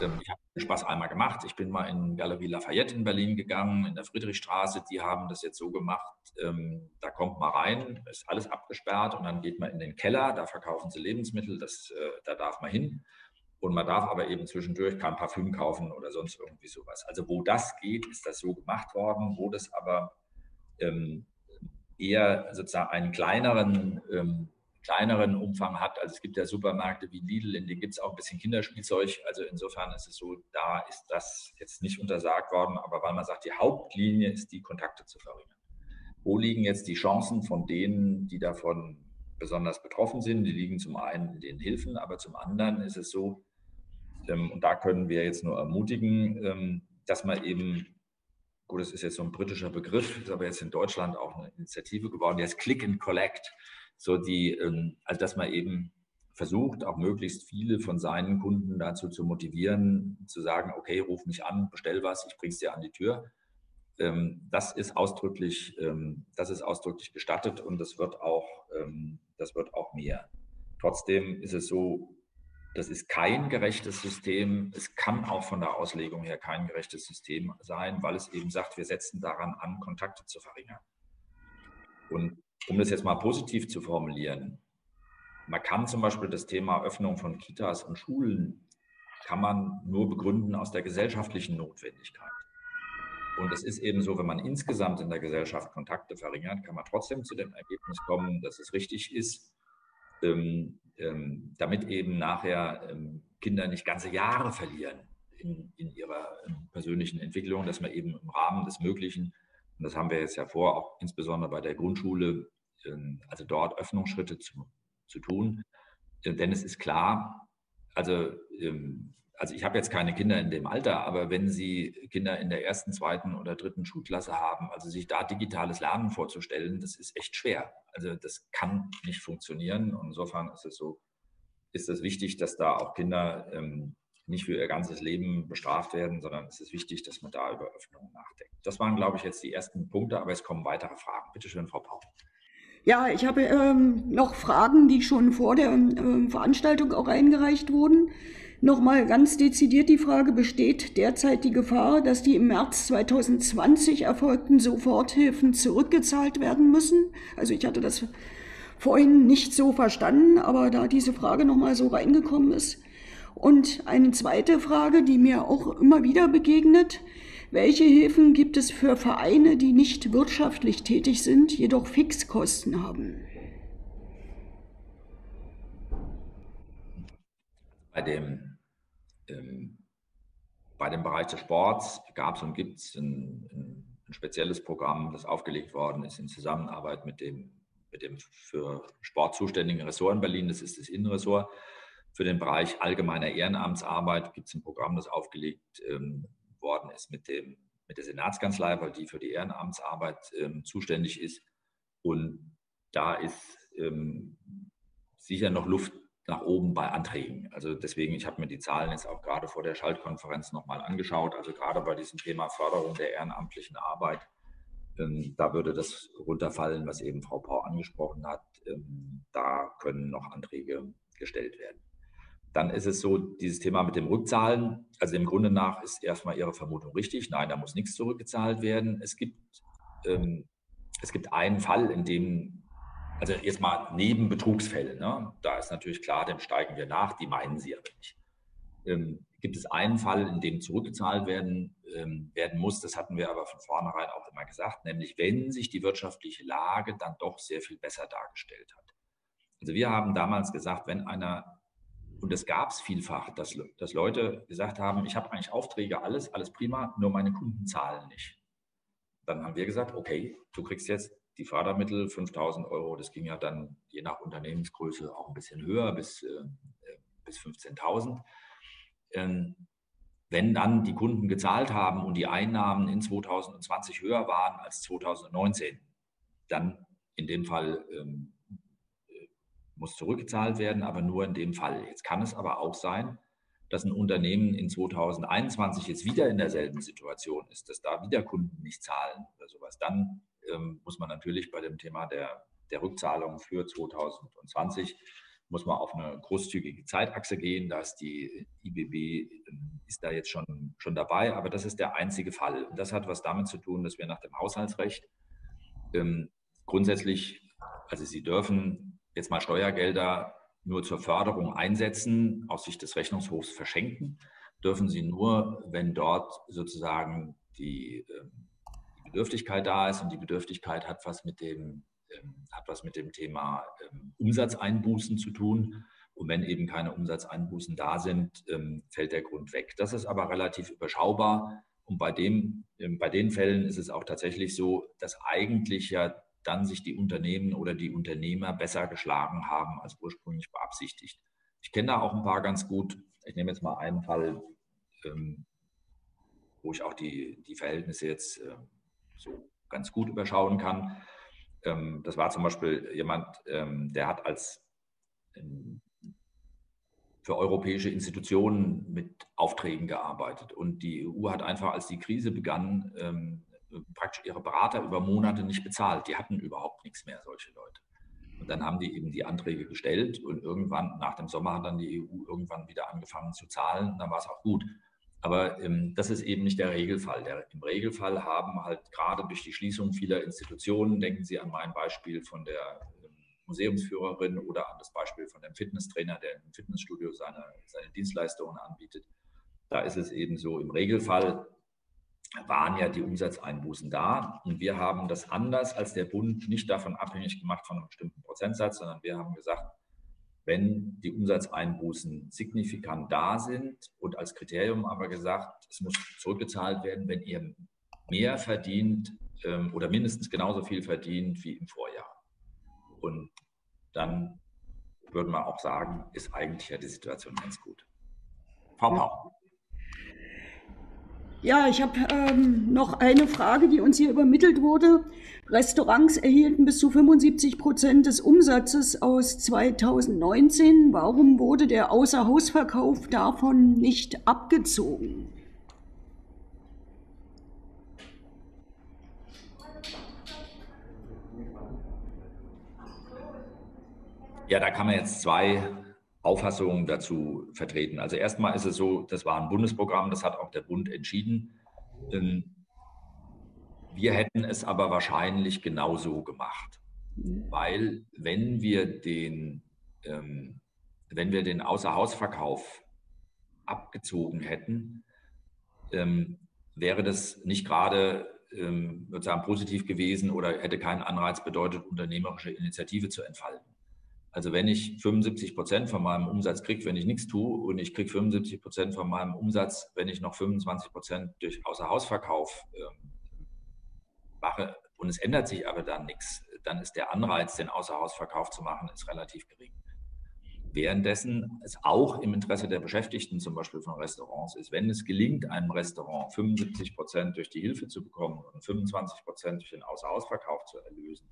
Ich habe den Spaß einmal gemacht. Ich bin mal in Galerie Lafayette in Berlin gegangen, in der Friedrichstraße. Die haben das jetzt so gemacht, ähm, da kommt man rein, ist alles abgesperrt und dann geht man in den Keller, da verkaufen sie Lebensmittel, das, äh, da darf man hin. Und man darf aber eben zwischendurch kein Parfüm kaufen oder sonst irgendwie sowas. Also wo das geht, ist das so gemacht worden, wo das aber ähm, eher sozusagen einen kleineren... Ähm, kleineren Umfang hat. Also es gibt ja Supermärkte wie Lidl, in denen gibt es auch ein bisschen Kinderspielzeug. Also insofern ist es so, da ist das jetzt nicht untersagt worden, aber weil man sagt, die Hauptlinie ist, die Kontakte zu verringern. Wo liegen jetzt die Chancen von denen, die davon besonders betroffen sind? Die liegen zum einen in den Hilfen, aber zum anderen ist es so, und da können wir jetzt nur ermutigen, dass man eben, gut, das ist jetzt so ein britischer Begriff, ist aber jetzt in Deutschland auch eine Initiative geworden, jetzt Click and Collect. So die, also dass man eben versucht, auch möglichst viele von seinen Kunden dazu zu motivieren, zu sagen, okay, ruf mich an, bestell was, ich bring's dir an die Tür. Das ist ausdrücklich, das ist ausdrücklich gestattet und das wird auch, das wird auch mehr. Trotzdem ist es so, das ist kein gerechtes System. Es kann auch von der Auslegung her kein gerechtes System sein, weil es eben sagt, wir setzen daran an, Kontakte zu verringern. Und um das jetzt mal positiv zu formulieren, man kann zum Beispiel das Thema Öffnung von Kitas und Schulen, kann man nur begründen aus der gesellschaftlichen Notwendigkeit. Und es ist eben so, wenn man insgesamt in der Gesellschaft Kontakte verringert, kann man trotzdem zu dem Ergebnis kommen, dass es richtig ist, ähm, ähm, damit eben nachher ähm, Kinder nicht ganze Jahre verlieren in, in ihrer ähm, persönlichen Entwicklung, dass man eben im Rahmen des Möglichen, und das haben wir jetzt ja vor, auch insbesondere bei der Grundschule, also dort Öffnungsschritte zu, zu tun. Denn es ist klar, also, also ich habe jetzt keine Kinder in dem Alter, aber wenn Sie Kinder in der ersten, zweiten oder dritten Schulklasse haben, also sich da digitales Lernen vorzustellen, das ist echt schwer. Also das kann nicht funktionieren. Und insofern ist es so, ist es wichtig, dass da auch Kinder ähm, nicht für ihr ganzes Leben bestraft werden, sondern es ist wichtig, dass man da über Öffnungen nachdenkt. Das waren, glaube ich, jetzt die ersten Punkte, aber es kommen weitere Fragen. Bitte schön, Frau Pau. Ja, ich habe ähm, noch Fragen, die schon vor der ähm, Veranstaltung auch eingereicht wurden. Nochmal ganz dezidiert die Frage, besteht derzeit die Gefahr, dass die im März zweitausendzwanzig erfolgten Soforthilfen zurückgezahlt werden müssen? Also ich hatte das vorhin nicht so verstanden, aber da diese Frage nochmal so reingekommen ist. Und eine zweite Frage, die mir auch immer wieder begegnet. Welche Hilfen gibt es für Vereine, die nicht wirtschaftlich tätig sind, jedoch Fixkosten haben? Bei dem, ähm, bei dem Bereich des Sports gab es und gibt es ein, ein, ein spezielles Programm, das aufgelegt worden ist in Zusammenarbeit mit dem, mit dem für Sport zuständigen Ressort in Berlin, das ist das Innenressort. Für den Bereich allgemeiner Ehrenamtsarbeit gibt es ein Programm, das aufgelegt ähm, worden ist mit, dem, mit der Senatskanzlei, weil die für die Ehrenamtsarbeit ähm, zuständig ist. Und da ist ähm, sicher noch Luft nach oben bei Anträgen. Also deswegen, ich habe mir die Zahlen jetzt auch gerade vor der Schaltkonferenz nochmal angeschaut. Also gerade bei diesem Thema Förderung der ehrenamtlichen Arbeit, ähm, da würde das runterfallen, was eben Frau Pau angesprochen hat. Ähm, da können noch Anträge gestellt werden. Dann ist es so, dieses Thema mit dem Rückzahlen, also im Grunde nach ist erstmal Ihre Vermutung richtig. Nein, da muss nichts zurückgezahlt werden. Es gibt, ähm, es gibt einen Fall, in dem, also jetzt mal neben Betrugsfällen, ne? Da ist natürlich klar, dem steigen wir nach, die meinen Sie aber nicht. Ähm, gibt es einen Fall, in dem zurückgezahlt werden, ähm, werden muss, das hatten wir aber von vornherein auch immer gesagt, nämlich wenn sich die wirtschaftliche Lage dann doch sehr viel besser dargestellt hat. Also wir haben damals gesagt, wenn einer... Und das gab es vielfach, dass, dass Leute gesagt haben, ich habe eigentlich Aufträge, alles, alles prima, nur meine Kunden zahlen nicht. Dann haben wir gesagt, okay, du kriegst jetzt die Fördermittel, fünftausend Euro, das ging ja dann je nach Unternehmensgröße auch ein bisschen höher, bis, äh, bis fünfzehntausend. Ähm, wenn dann die Kunden gezahlt haben und die Einnahmen in zweitausendzwanzig höher waren als zweitausendneunzehn, dann in dem Fall... Ähm, muss zurückgezahlt werden, aber nur in dem Fall. Jetzt kann es aber auch sein, dass ein Unternehmen in zweitausendeinundzwanzig jetzt wieder in derselben Situation ist, dass da wieder Kunden nicht zahlen oder sowas. Dann ähm, muss man natürlich bei dem Thema der, der Rückzahlung für zweitausendzwanzig, muss man auf eine großzügige Zeitachse gehen. Da ist die I B B, ist da jetzt schon, schon dabei, aber das ist der einzige Fall. Und das hat was damit zu tun, dass wir nach dem Haushaltsrecht ähm, grundsätzlich, also Sie dürfen jetzt mal Steuergelder nur zur Förderung einsetzen, aus Sicht des Rechnungshofs verschenken, dürfen Sie nur, wenn dort sozusagen die, ähm, die Bedürftigkeit da ist, und die Bedürftigkeit hat was mit dem, ähm, hat was mit dem Thema ähm, Umsatzeinbußen zu tun. Und wenn eben keine Umsatzeinbußen da sind, ähm, fällt der Grund weg. Das ist aber relativ überschaubar. Und bei, dem, ähm, bei den Fällen ist es auch tatsächlich so, dass eigentlich ja dann sich die Unternehmen oder die Unternehmer besser geschlagen haben als ursprünglich beabsichtigt. Ich kenne da auch ein paar ganz gut. Ich nehme jetzt mal einen Fall, ähm, wo ich auch die, die Verhältnisse jetzt äh, so ganz gut überschauen kann. Ähm, das war zum Beispiel jemand, ähm, der hat als ähm, für europäische Institutionen mit Aufträgen gearbeitet. Und die E U hat einfach, als die Krise begann, ähm, praktisch ihre Berater über Monate nicht bezahlt. Die hatten überhaupt nichts mehr, solche Leute. Und dann haben die eben die Anträge gestellt und irgendwann, nach dem Sommer, hat dann die E U irgendwann wieder angefangen zu zahlen und dann war es auch gut. Aber ähm, das ist eben nicht der Regelfall. Der, im Regelfall haben halt gerade durch die Schließung vieler Institutionen, denken Sie an mein Beispiel von der ähm, Museumsführerin oder an das Beispiel von dem Fitnesstrainer, der im Fitnessstudio seine, seine Dienstleistungen anbietet. Da ist es eben so, im Regelfall waren ja die Umsatzeinbußen da und wir haben das anders als der Bund nicht davon abhängig gemacht von einem bestimmten Prozentsatz, sondern wir haben gesagt, wenn die Umsatzeinbußen signifikant da sind und als Kriterium aber gesagt, es muss zurückgezahlt werden, wenn ihr mehr verdient ähm, oder mindestens genauso viel verdient wie im Vorjahr. Und dann würde man auch sagen, ist eigentlich ja die Situation ganz gut. Frau Pau. Ja, ich habe ähm, noch eine Frage, die uns hier übermittelt wurde. Restaurants erhielten bis zu fünfundsiebzig Prozent des Umsatzes aus zweitausendneunzehn. Warum wurde der Außerhausverkauf davon nicht abgezogen? Ja, da kann man jetzt zwei Auffassungen dazu vertreten. Also erstmal ist es so, das war ein Bundesprogramm, das hat auch der Bund entschieden. Wir hätten es aber wahrscheinlich genauso gemacht, weil wenn wir den, wenn wir den Außerhausverkauf abgezogen hätten, wäre das nicht gerade sozusagen positiv gewesen oder hätte keinen Anreiz bedeutet, unternehmerische Initiative zu entfalten. Also wenn ich fünfundsiebzig Prozent von meinem Umsatz kriege, wenn ich nichts tue, und ich kriege fünfundsiebzig Prozent von meinem Umsatz, wenn ich noch fünfundzwanzig Prozent durch Außerhausverkauf ähm, mache und es ändert sich aber dann nichts, dann ist der Anreiz, den Außerhausverkauf zu machen, ist relativ gering. Währenddessen es auch im Interesse der Beschäftigten zum Beispiel von Restaurants ist, wenn es gelingt, einem Restaurant fünfundsiebzig Prozent durch die Hilfe zu bekommen und fünfundzwanzig Prozent durch den Außerhausverkauf zu erlösen,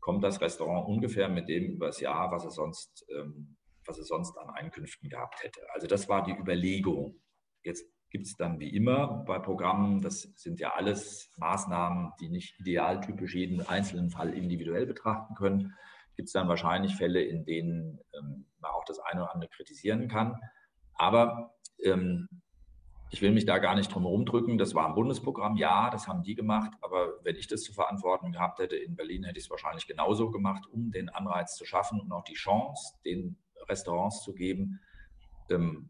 kommt das Restaurant ungefähr mit dem über das Jahr, was es sonst, ähm, was es sonst an Einkünften gehabt hätte. Also das war die Überlegung. Jetzt gibt es dann wie immer bei Programmen, das sind ja alles Maßnahmen, die nicht idealtypisch jeden einzelnen Fall individuell betrachten können, gibt es dann wahrscheinlich Fälle, in denen ähm, man auch das eine oder andere kritisieren kann. Aber ähm, ich will mich da gar nicht drum herumdrücken. Das war ein Bundesprogramm, ja, das haben die gemacht. Aber wenn ich das zu verantworten gehabt hätte in Berlin, hätte ich es wahrscheinlich genauso gemacht, um den Anreiz zu schaffen und auch die Chance, den Restaurants zu geben,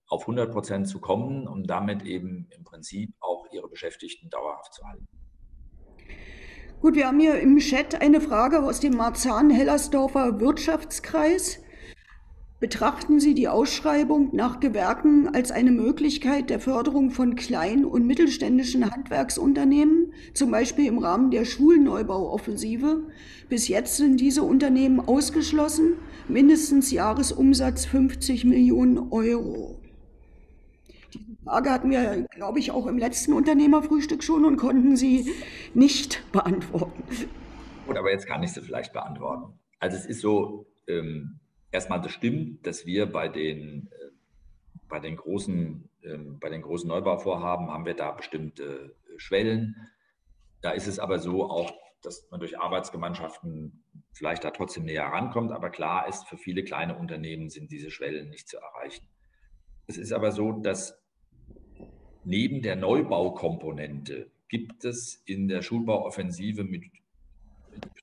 auf hundert Prozent zu kommen, um damit eben im Prinzip auch ihre Beschäftigten dauerhaft zu halten. Gut, wir haben hier im Chat eine Frage aus dem Marzahn-Hellersdorfer Wirtschaftskreis. Betrachten Sie die Ausschreibung nach Gewerken als eine Möglichkeit der Förderung von kleinen und mittelständischen Handwerksunternehmen, zum Beispiel im Rahmen der Schulneubauoffensive? Bis jetzt sind diese Unternehmen ausgeschlossen, mindestens Jahresumsatz fünfzig Millionen Euro. Diese Frage hatten wir, glaube ich, auch im letzten Unternehmerfrühstück schon und konnten sie nicht beantworten. Gut, aber jetzt kann ich sie vielleicht beantworten. Also es ist so... Ähm Erstmal, das stimmt, dass wir bei den, bei den großen, bei den großen Neubauvorhaben haben wir da bestimmte Schwellen. Da ist es aber so auch, dass man durch Arbeitsgemeinschaften vielleicht da trotzdem näher rankommt. Aber klar ist, für viele kleine Unternehmen sind diese Schwellen nicht zu erreichen. Es ist aber so, dass neben der Neubaukomponente gibt es in der Schulbauoffensive mit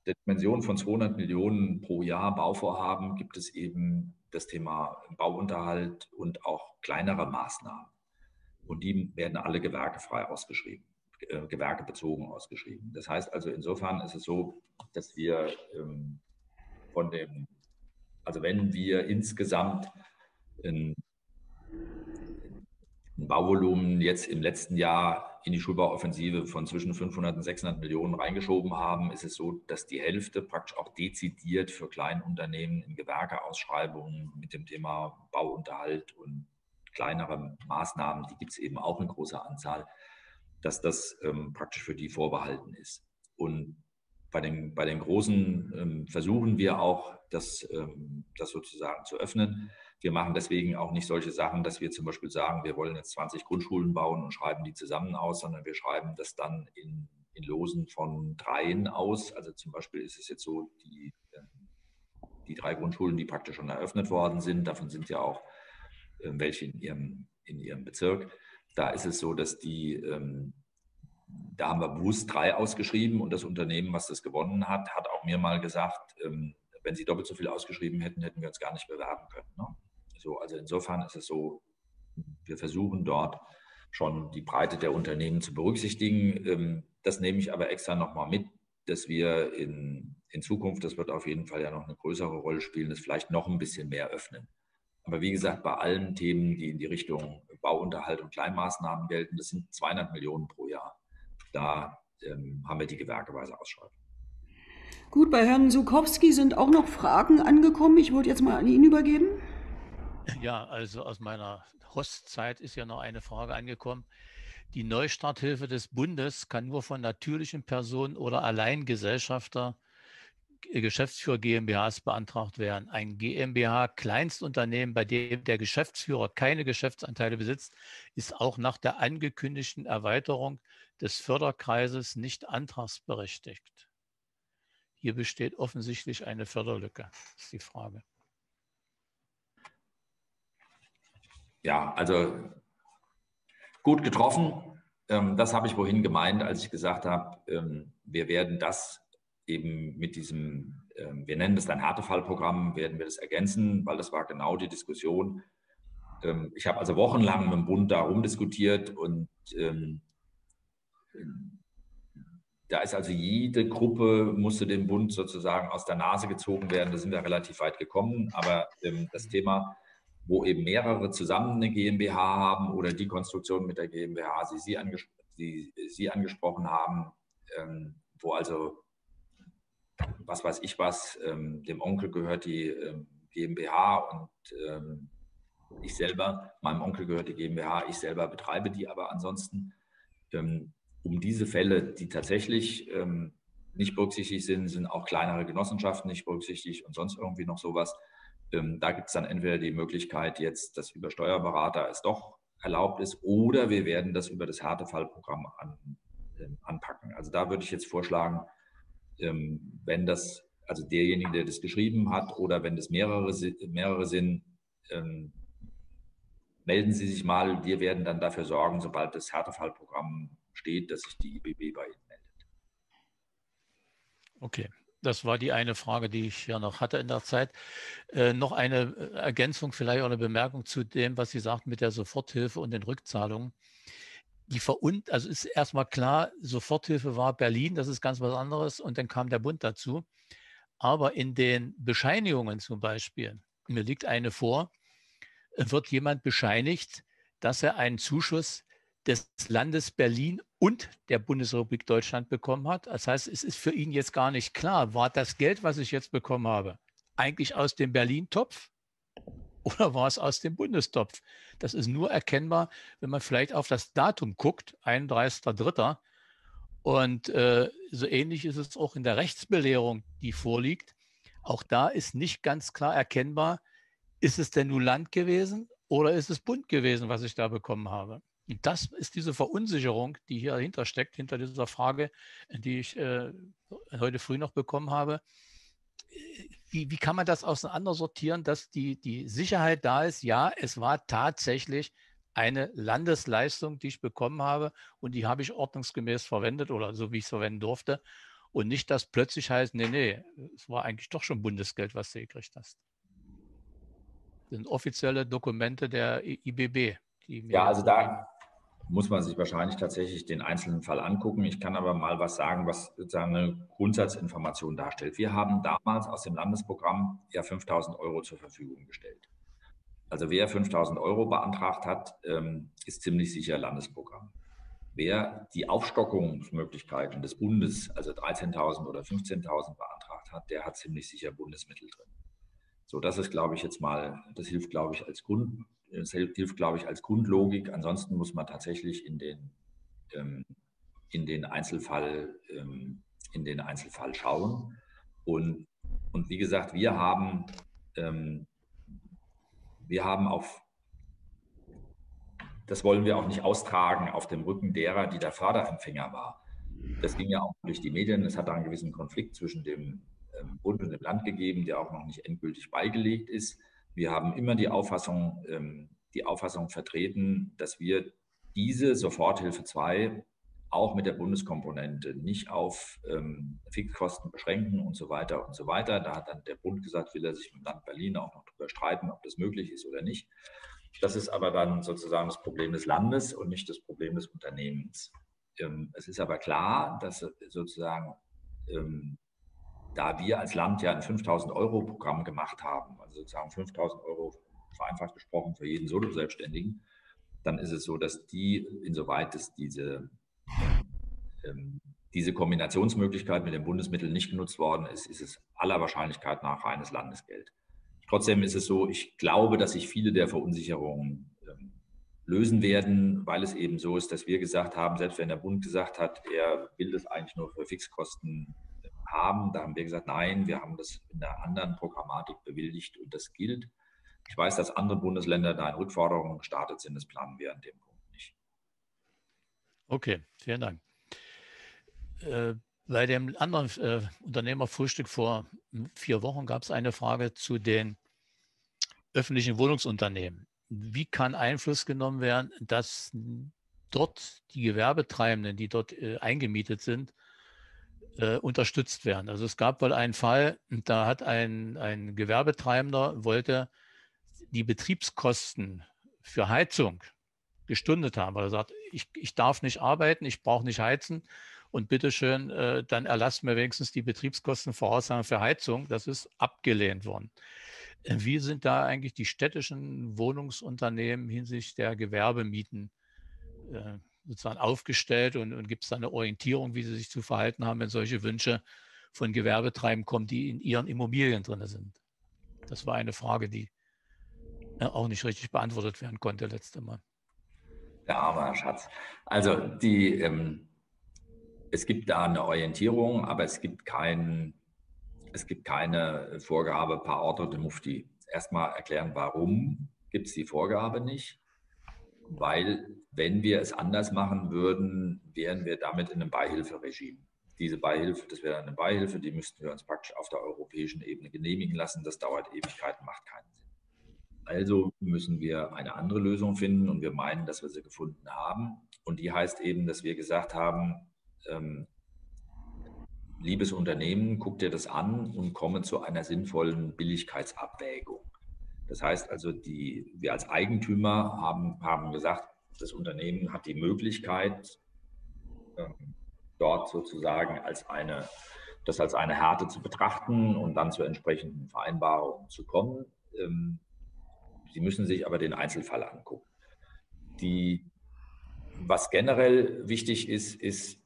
der Dimension von zweihundert Millionen pro Jahr Bauvorhaben gibt es eben das Thema Bauunterhalt und auch kleinere Maßnahmen. Und die werden alle gewerkefrei ausgeschrieben, äh, gewerkebezogen ausgeschrieben. Das heißt also, insofern ist es so, dass wir ähm, von dem, also wenn wir insgesamt ein, ein Bauvolumen jetzt im letzten Jahr in die Schulbauoffensive von zwischen fünfhundert und sechshundert Millionen reingeschoben haben, ist es so, dass die Hälfte praktisch auch dezidiert für Kleinunternehmen in Gewerkeausschreibungen mit dem Thema Bauunterhalt und kleinere Maßnahmen, die gibt es eben auch in großer Anzahl, dass das ähm, praktisch für die vorbehalten ist. Und bei den, bei den Großen ähm, versuchen wir auch, das, ähm, das sozusagen zu öffnen. Wir machen deswegen auch nicht solche Sachen, dass wir zum Beispiel sagen, wir wollen jetzt zwanzig Grundschulen bauen und schreiben die zusammen aus, sondern wir schreiben das dann in, in Losen von dreien aus. Also zum Beispiel ist es jetzt so, die, die drei Grundschulen, die praktisch schon eröffnet worden sind, davon sind ja auch welche in ihrem, in ihrem Bezirk. Da ist es so, dass die, da haben wir bewusst drei ausgeschrieben und das Unternehmen, was das gewonnen hat, hat auch mir mal gesagt, wenn sie doppelt so viel ausgeschrieben hätten, hätten wir uns gar nicht bewerben können. Ne? So, also insofern ist es so, wir versuchen dort schon die Breite der Unternehmen zu berücksichtigen. Das nehme ich aber extra nochmal mit, dass wir in, in Zukunft, das wird auf jeden Fall ja noch eine größere Rolle spielen, das vielleicht noch ein bisschen mehr öffnen. Aber wie gesagt, bei allen Themen, die in die Richtung Bauunterhalt und Kleinmaßnahmen gelten, das sind zweihundert Millionen pro Jahr. Da ähm, haben wir die gewerkeweise Ausschreibung. Gut, bei Herrn Sukowski sind auch noch Fragen angekommen. Ich würde jetzt mal an ihn übergeben. Ja, also aus meiner Hostzeit ist ja noch eine Frage angekommen. Die Neustarthilfe des Bundes kann nur von natürlichen Personen oder Alleingesellschafter, Geschäftsführer GmbHs beantragt werden. Ein GmbH-Kleinstunternehmen, bei dem der Geschäftsführer keine Geschäftsanteile besitzt, ist auch nach der angekündigten Erweiterung des Förderkreises nicht antragsberechtigt. Hier besteht offensichtlich eine Förderlücke, ist die Frage. Ja, also gut getroffen. Das habe ich wohin gemeint, als ich gesagt habe, wir werden das eben mit diesem, wir nennen das ein Härtefallprogramm, werden wir das ergänzen, weil das war genau die Diskussion. Ich habe also wochenlang mit dem Bund darum diskutiert und da ist also jede Gruppe, musste dem Bund sozusagen aus der Nase gezogen werden. Da sind wir relativ weit gekommen, aber das Thema, wo eben mehrere zusammen eine GmbH haben oder die Konstruktion mit der GmbH, die Sie, anges die Sie angesprochen haben, wo also was weiß ich was, ähm, dem Onkel gehört die ähm, GmbH und ähm, ich selber, meinem Onkel gehört die GmbH, ich selber betreibe die aber ansonsten. Ähm, um diese Fälle, die tatsächlich ähm, nicht berücksichtigt sind, sind auch kleinere Genossenschaften nicht berücksichtigt und sonst irgendwie noch sowas. Ähm, da gibt es dann entweder die Möglichkeit jetzt, dass über Steuerberater es doch erlaubt ist oder wir werden das über das Härtefallprogramm an, ähm, anpacken. Also da würde ich jetzt vorschlagen, wenn das, also derjenige, der das geschrieben hat oder wenn das mehrere, mehrere sind, ähm, melden Sie sich mal. Wir werden dann dafür sorgen, sobald das Härtefallprogramm steht, dass sich die I B B bei Ihnen meldet. Okay, das war die eine Frage, die ich ja noch hatte in der Zeit. Äh, noch eine Ergänzung, vielleicht auch eine Bemerkung zu dem, was Sie sagten mit der Soforthilfe und den Rückzahlungen. Die Verund, also ist erstmal klar, Soforthilfe war Berlin, das ist ganz was anderes und dann kam der Bund dazu. Aber in den Bescheinigungen zum Beispiel, mir liegt eine vor, wird jemand bescheinigt, dass er einen Zuschuss des Landes Berlin und der Bundesrepublik Deutschland bekommen hat. Das heißt, es ist für ihn jetzt gar nicht klar, war das Geld, was ich jetzt bekommen habe, eigentlich aus dem Berlin-Topf? Oder war es aus dem Bundestopf? Das ist nur erkennbar, wenn man vielleicht auf das Datum guckt, einunddreißigster dritter Und äh, so ähnlich ist es auch in der Rechtsbelehrung, die vorliegt. Auch da ist nicht ganz klar erkennbar, ist es denn nun Land gewesen oder ist es Bund gewesen, was ich da bekommen habe? Und das ist diese Verunsicherung, die hier dahinter steckt, hinter dieser Frage, die ich äh, heute früh noch bekommen habe. Wie, wie kann man das auseinander sortieren, dass die, die Sicherheit da ist? Ja, es war tatsächlich eine Landesleistung, die ich bekommen habe und die habe ich ordnungsgemäß verwendet oder so, wie ich es verwenden durfte. Und nicht, dass plötzlich heißt, nee, nee, es war eigentlich doch schon Bundesgeld, was du gekriegt hast. Das sind offizielle Dokumente der I B B. Die mir ja, also da muss man sich wahrscheinlich tatsächlich den einzelnen Fall angucken. Ich kann aber mal was sagen, was sozusagen eine Grundsatzinformation darstellt. Wir haben damals aus dem Landesprogramm ja fünftausend Euro zur Verfügung gestellt. Also wer fünftausend Euro beantragt hat, ist ziemlich sicher Landesprogramm. Wer die Aufstockungsmöglichkeiten des Bundes, also dreizehntausend oder fünfzehntausend beantragt hat, der hat ziemlich sicher Bundesmittel drin. So, das ist, glaube ich, jetzt mal, das hilft, glaube ich, als Grund. Das hilft, glaube ich, als Grundlogik. Ansonsten muss man tatsächlich in den, ähm, in den, Einzelfall, ähm, in den Einzelfall schauen. Und, und wie gesagt, wir haben, ähm, wir haben auf, das wollen wir auch nicht austragen, auf dem Rücken derer, die der Förderempfänger war. Das ging ja auch durch die Medien. Es hat da einen gewissen Konflikt zwischen dem ähm, Bund und dem Land gegeben, der auch noch nicht endgültig beigelegt ist. Wir haben immer die Auffassung, ähm, die Auffassung vertreten, dass wir diese Soforthilfe zwei auch mit der Bundeskomponente nicht auf ähm, Fixkosten beschränken und so weiter und so weiter. Da hat dann der Bund gesagt, will er sich mit dem Land Berlin auch noch darüber streiten, ob das möglich ist oder nicht. Das ist aber dann sozusagen das Problem des Landes und nicht das Problem des Unternehmens. Ähm, es ist aber klar, dass sozusagen... Ähm, da wir als Land ja ein fünftausend Euro Programm gemacht haben, also sozusagen fünftausend Euro vereinfacht gesprochen für jeden Solo-Selbstständigen, dann ist es so, dass die, insoweit es diese, ähm, diese Kombinationsmöglichkeit mit den Bundesmitteln nicht genutzt worden ist, ist es aller Wahrscheinlichkeit nach reines Landesgeld. Trotzdem ist es so, ich glaube, dass sich viele der Verunsicherungen ähm, lösen werden, weil es eben so ist, dass wir gesagt haben, selbst wenn der Bund gesagt hat, er will das eigentlich nur für Fixkosten haben, da haben wir gesagt, nein, wir haben das in einer anderen Programmatik bewilligt und das gilt. Ich weiß, dass andere Bundesländer da in Rückforderungen gestartet sind, das planen wir an dem Punkt nicht. Okay, vielen Dank. Äh, bei dem anderen äh, Unternehmerfrühstück vor vier Wochen gab es eine Frage zu den öffentlichen Wohnungsunternehmen. Wie kann Einfluss genommen werden, dass dort die Gewerbetreibenden, die dort äh, eingemietet sind, äh, unterstützt werden? Also es gab wohl einen Fall, da hat ein, ein Gewerbetreibender, wollte die Betriebskosten für Heizung gestundet haben, weil er sagt, ich, ich darf nicht arbeiten, ich brauche nicht heizen und bitteschön, äh, dann erlasst mir wenigstens die Betriebskostenvoraussagen für Heizung. Das ist abgelehnt worden. Wie sind da eigentlich die städtischen Wohnungsunternehmen hinsichtlich der Gewerbemieten äh, sozusagen aufgestellt und, und gibt es da eine Orientierung, wie sie sich zu verhalten haben, wenn solche Wünsche von Gewerbetreibenden kommen, die in ihren Immobilien drin sind? Das war eine Frage, die äh, auch nicht richtig beantwortet werden konnte letzte Mal. Der arme Schatz. Also die, ähm, es gibt da eine Orientierung, aber es gibt keinen... Es gibt keine Vorgabe per Ordre de Mufti. Erstmal erklären, warum gibt es die Vorgabe nicht? Weil, wenn wir es anders machen würden, wären wir damit in einem Beihilferegime. Diese Beihilfe, das wäre eine Beihilfe, die müssten wir uns praktisch auf der europäischen Ebene genehmigen lassen. Das dauert Ewigkeiten, macht keinen Sinn. Also müssen wir eine andere Lösung finden und wir meinen, dass wir sie gefunden haben. Und die heißt eben, dass wir gesagt haben, ähm, liebes Unternehmen, guck dir das an und komme zu einer sinnvollen Billigkeitsabwägung. Das heißt also, die, wir als Eigentümer haben, haben gesagt, das Unternehmen hat die Möglichkeit, dort sozusagen als eine, das als eine Härte zu betrachten und dann zu entsprechenden Vereinbarungen zu kommen. Sie müssen sich aber den Einzelfall angucken. Die, was generell wichtig ist, ist,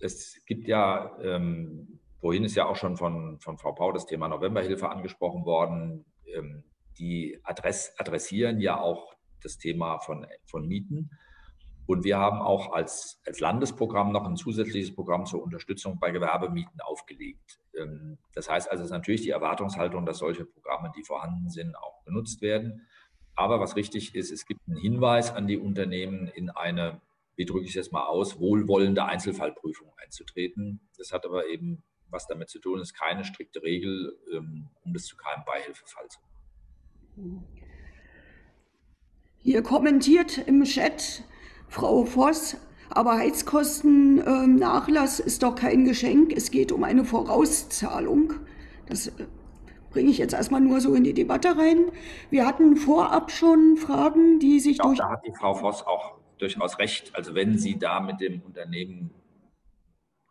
es gibt ja, ähm, vorhin ist ja auch schon von, von Frau Pau das Thema Novemberhilfe angesprochen worden, ähm, die Adress, adressieren ja auch das Thema von, von Mieten. Und wir haben auch als, als Landesprogramm noch ein zusätzliches Programm zur Unterstützung bei Gewerbemieten aufgelegt. Ähm, das heißt also, es ist natürlich die Erwartungshaltung, dass solche Programme, die vorhanden sind, auch genutzt werden. Aber was richtig ist, es gibt einen Hinweis an die Unternehmen in eine, wie drücke ich das mal aus, wohlwollende Einzelfallprüfung einzutreten. Das hat aber eben was damit zu tun, ist keine strikte Regel, um das zu keinem Beihilfefall zu machen. Hier kommentiert im Chat Frau Voss, aber Heizkostennachlass ist doch kein Geschenk, es geht um eine Vorauszahlung. Das bringe ich jetzt erstmal nur so in die Debatte rein. Wir hatten vorab schon Fragen, die sich durch... Da hat die Frau Voss auch durchaus recht. Also wenn Sie da mit dem Unternehmen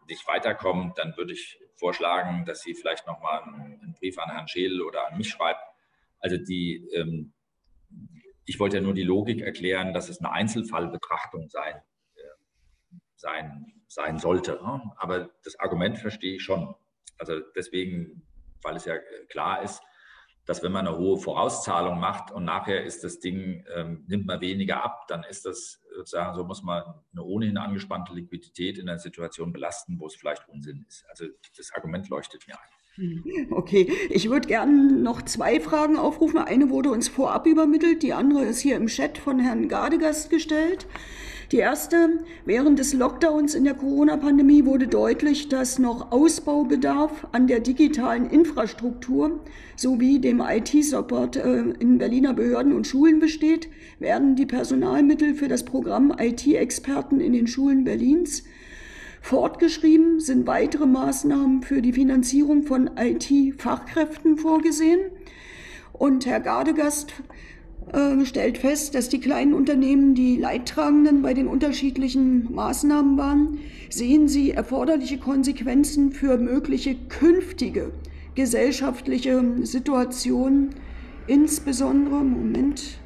nicht weiterkommen, dann würde ich vorschlagen, dass Sie vielleicht nochmal einen Brief an Herrn Scheel oder an mich schreiben. Also die, ähm, ich wollte ja nur die Logik erklären, dass es eine Einzelfallbetrachtung sein, äh, sein, sein sollte. Ne? Aber das Argument verstehe ich schon. Also deswegen, weil es ja klar ist, dass wenn man eine hohe Vorauszahlung macht und nachher ist das Ding, ähm, nimmt man weniger ab, dann ist das sozusagen, so muss man eine ohnehin angespannte Liquidität in einer Situation belasten, wo es vielleicht Unsinn ist. Also das Argument leuchtet mir ein. Okay, ich würde gerne noch zwei Fragen aufrufen. Eine wurde uns vorab übermittelt, die andere ist hier im Chat von Herrn Gardegast gestellt. Die erste, während des Lockdowns in der Corona-Pandemie wurde deutlich, dass noch Ausbaubedarf an der digitalen Infrastruktur sowie dem I T-Support in Berliner Behörden und Schulen besteht. Werden die Personalmittel für das Programm I T-Experten in den Schulen Berlins fortgeschrieben? Sind weitere Maßnahmen für die Finanzierung von I T-Fachkräften vorgesehen? Und Herr Gardegast stellt fest, dass die kleinen Unternehmen die Leidtragenden bei den unterschiedlichen Maßnahmen waren. Sehen Sie erforderliche Konsequenzen für mögliche künftige gesellschaftliche Situationen, insbesondere, Moment,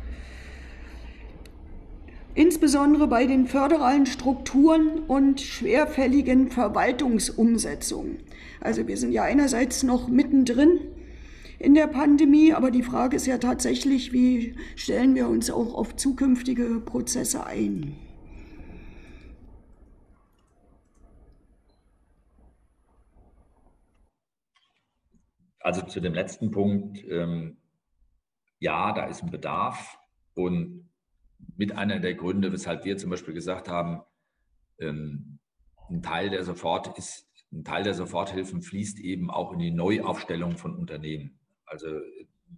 insbesondere bei den föderalen Strukturen und schwerfälligen Verwaltungsumsetzungen? Also wir sind ja einerseits noch mittendrin in der Pandemie. Aber die Frage ist ja tatsächlich, wie stellen wir uns auch auf zukünftige Prozesse ein? Also zu dem letzten Punkt, ähm, ja, da ist ein Bedarf, und mit einer der Gründe, weshalb wir zum Beispiel gesagt haben, ähm, ein Teil der Sofort ist, ein Teil der Soforthilfen fließt eben auch in die Neuaufstellung von Unternehmen. Also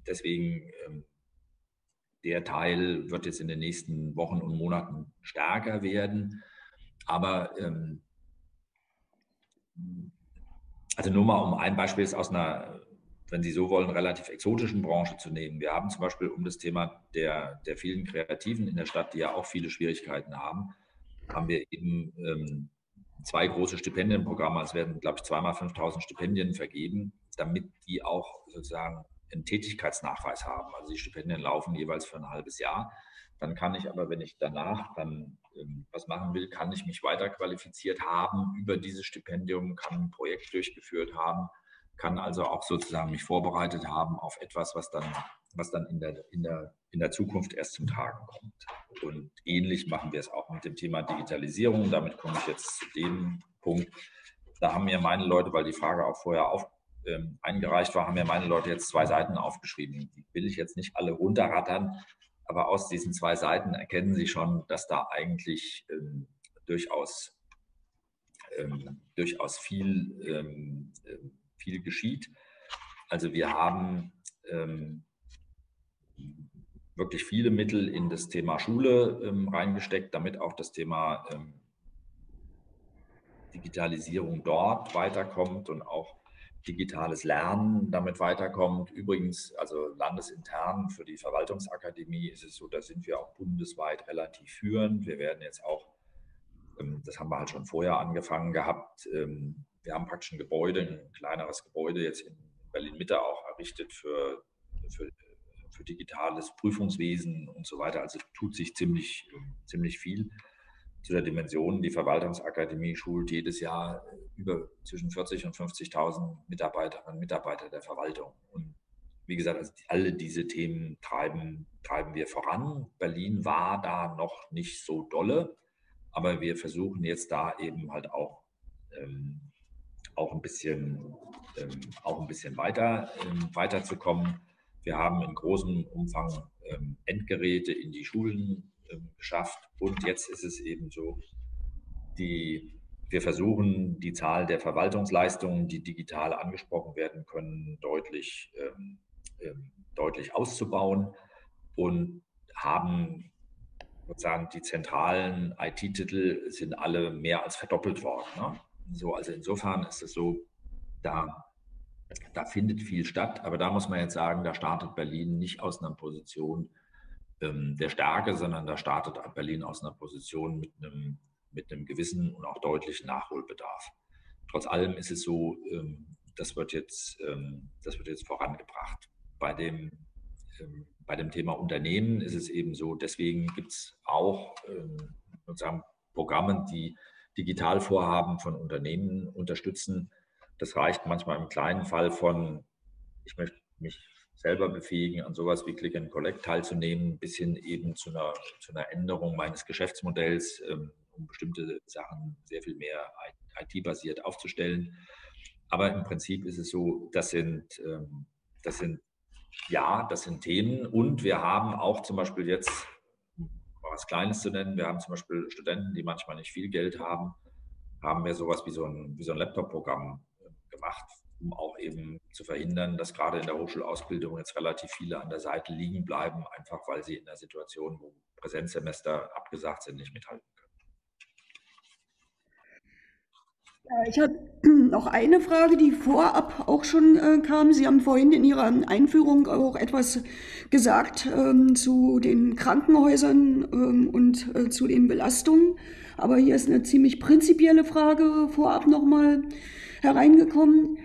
deswegen, ähm, der Teil wird jetzt in den nächsten Wochen und Monaten stärker werden, aber ähm, also nur mal um ein Beispiel aus einer, wenn Sie so wollen, relativ exotischen Branche zu nehmen. Wir haben zum Beispiel um das Thema der, der vielen Kreativen in der Stadt, die ja auch viele Schwierigkeiten haben, haben wir eben ähm, zwei große Stipendienprogramme. Es werden, glaube ich, zweimal fünftausend Stipendien vergeben, damit die auch sozusagen einen Tätigkeitsnachweis haben. Also die Stipendien laufen jeweils für ein halbes Jahr. Dann kann ich aber, wenn ich danach dann ähm, was machen will, kann ich mich weiter qualifiziert haben über dieses Stipendium, kann ein Projekt durchgeführt haben, kann also auch sozusagen mich vorbereitet haben auf etwas, was dann, was dann in der, in der, in der Zukunft erst zum Tragen kommt. Und ähnlich machen wir es auch mit dem Thema Digitalisierung. Damit komme ich jetzt zu dem Punkt. Da haben mir meine Leute, weil die Frage auch vorher auf, ähm, eingereicht war, haben mir meine Leute jetzt zwei Seiten aufgeschrieben. Die will ich jetzt nicht alle runterrattern, aber aus diesen zwei Seiten erkennen Sie schon, dass da eigentlich ähm, durchaus, ähm, durchaus viel ähm, viel geschieht. Also wir haben ähm, wirklich viele Mittel in das Thema Schule ähm, reingesteckt, damit auch das Thema ähm, Digitalisierung dort weiterkommt und auch digitales Lernen damit weiterkommt. Übrigens, also landesintern für die Verwaltungsakademie ist es so, da sind wir auch bundesweit relativ führend. Wir werden jetzt auch, ähm, das haben wir halt schon vorher angefangen gehabt, ähm, wir haben praktisch ein Gebäude, ein kleineres Gebäude jetzt in Berlin-Mitte auch errichtet für, für, für digitales Prüfungswesen und so weiter. Also tut sich ziemlich, ziemlich viel zu der Dimension. Die Verwaltungsakademie schult jedes Jahr über zwischen vierzigtausend und fünfzigtausend Mitarbeiterinnen und Mitarbeiter der Verwaltung. Und wie gesagt, also alle diese Themen treiben, treiben wir voran. Berlin war da noch nicht so dolle, aber wir versuchen jetzt da eben halt auch, ähm, auch ein bisschen, ähm, auch ein bisschen weiter, ähm, weiterzukommen. Wir haben in großem Umfang ähm, Endgeräte in die Schulen ähm, geschafft, und jetzt ist es eben so, die, wir versuchen, die Zahl der Verwaltungsleistungen, die digital angesprochen werden können, deutlich, ähm, ähm, deutlich auszubauen, und haben sozusagen die zentralen I T-Titel sind alle mehr als verdoppelt worden, ne? So, also insofern ist es so, da, da findet viel statt, aber da muss man jetzt sagen, da startet Berlin nicht aus einer Position ähm, der Stärke, sondern da startet Berlin aus einer Position mit einem, mit einem gewissen und auch deutlichen Nachholbedarf. Trotz allem ist es so, ähm, das wird jetzt, ähm, das wird jetzt vorangebracht. Bei dem, ähm, bei dem Thema Unternehmen ist es eben so, deswegen gibt es auch ähm, sozusagen Programme, die Digitalvorhaben von Unternehmen unterstützen. Das reicht manchmal im kleinen Fall von, ich möchte mich selber befähigen, an sowas wie Click and Collect teilzunehmen, bis hin eben zu einer, zu einer Änderung meines Geschäftsmodells, um bestimmte Sachen sehr viel mehr I T-basiert aufzustellen. Aber im Prinzip ist es so, das sind, das sind, ja, das sind Themen, und wir haben auch zum Beispiel jetzt was Kleines zu nennen. Wir haben zum Beispiel Studenten, die manchmal nicht viel Geld haben, haben wir sowas wie so ein, wie so ein Laptop-Programm gemacht, um auch eben zu verhindern, dass gerade in der Hochschulausbildung jetzt relativ viele an der Seite liegen bleiben, einfach weil sie in der Situation, wo Präsenzsemester abgesagt sind, nicht mithalten können. Ich habe noch eine Frage, die vorab auch schon äh, kam. Sie haben vorhin in Ihrer Einführung auch etwas gesagt ähm, zu den Krankenhäusern ähm, und äh, zu den Belastungen. Aber hier ist eine ziemlich prinzipielle Frage vorab nochmal hereingekommen.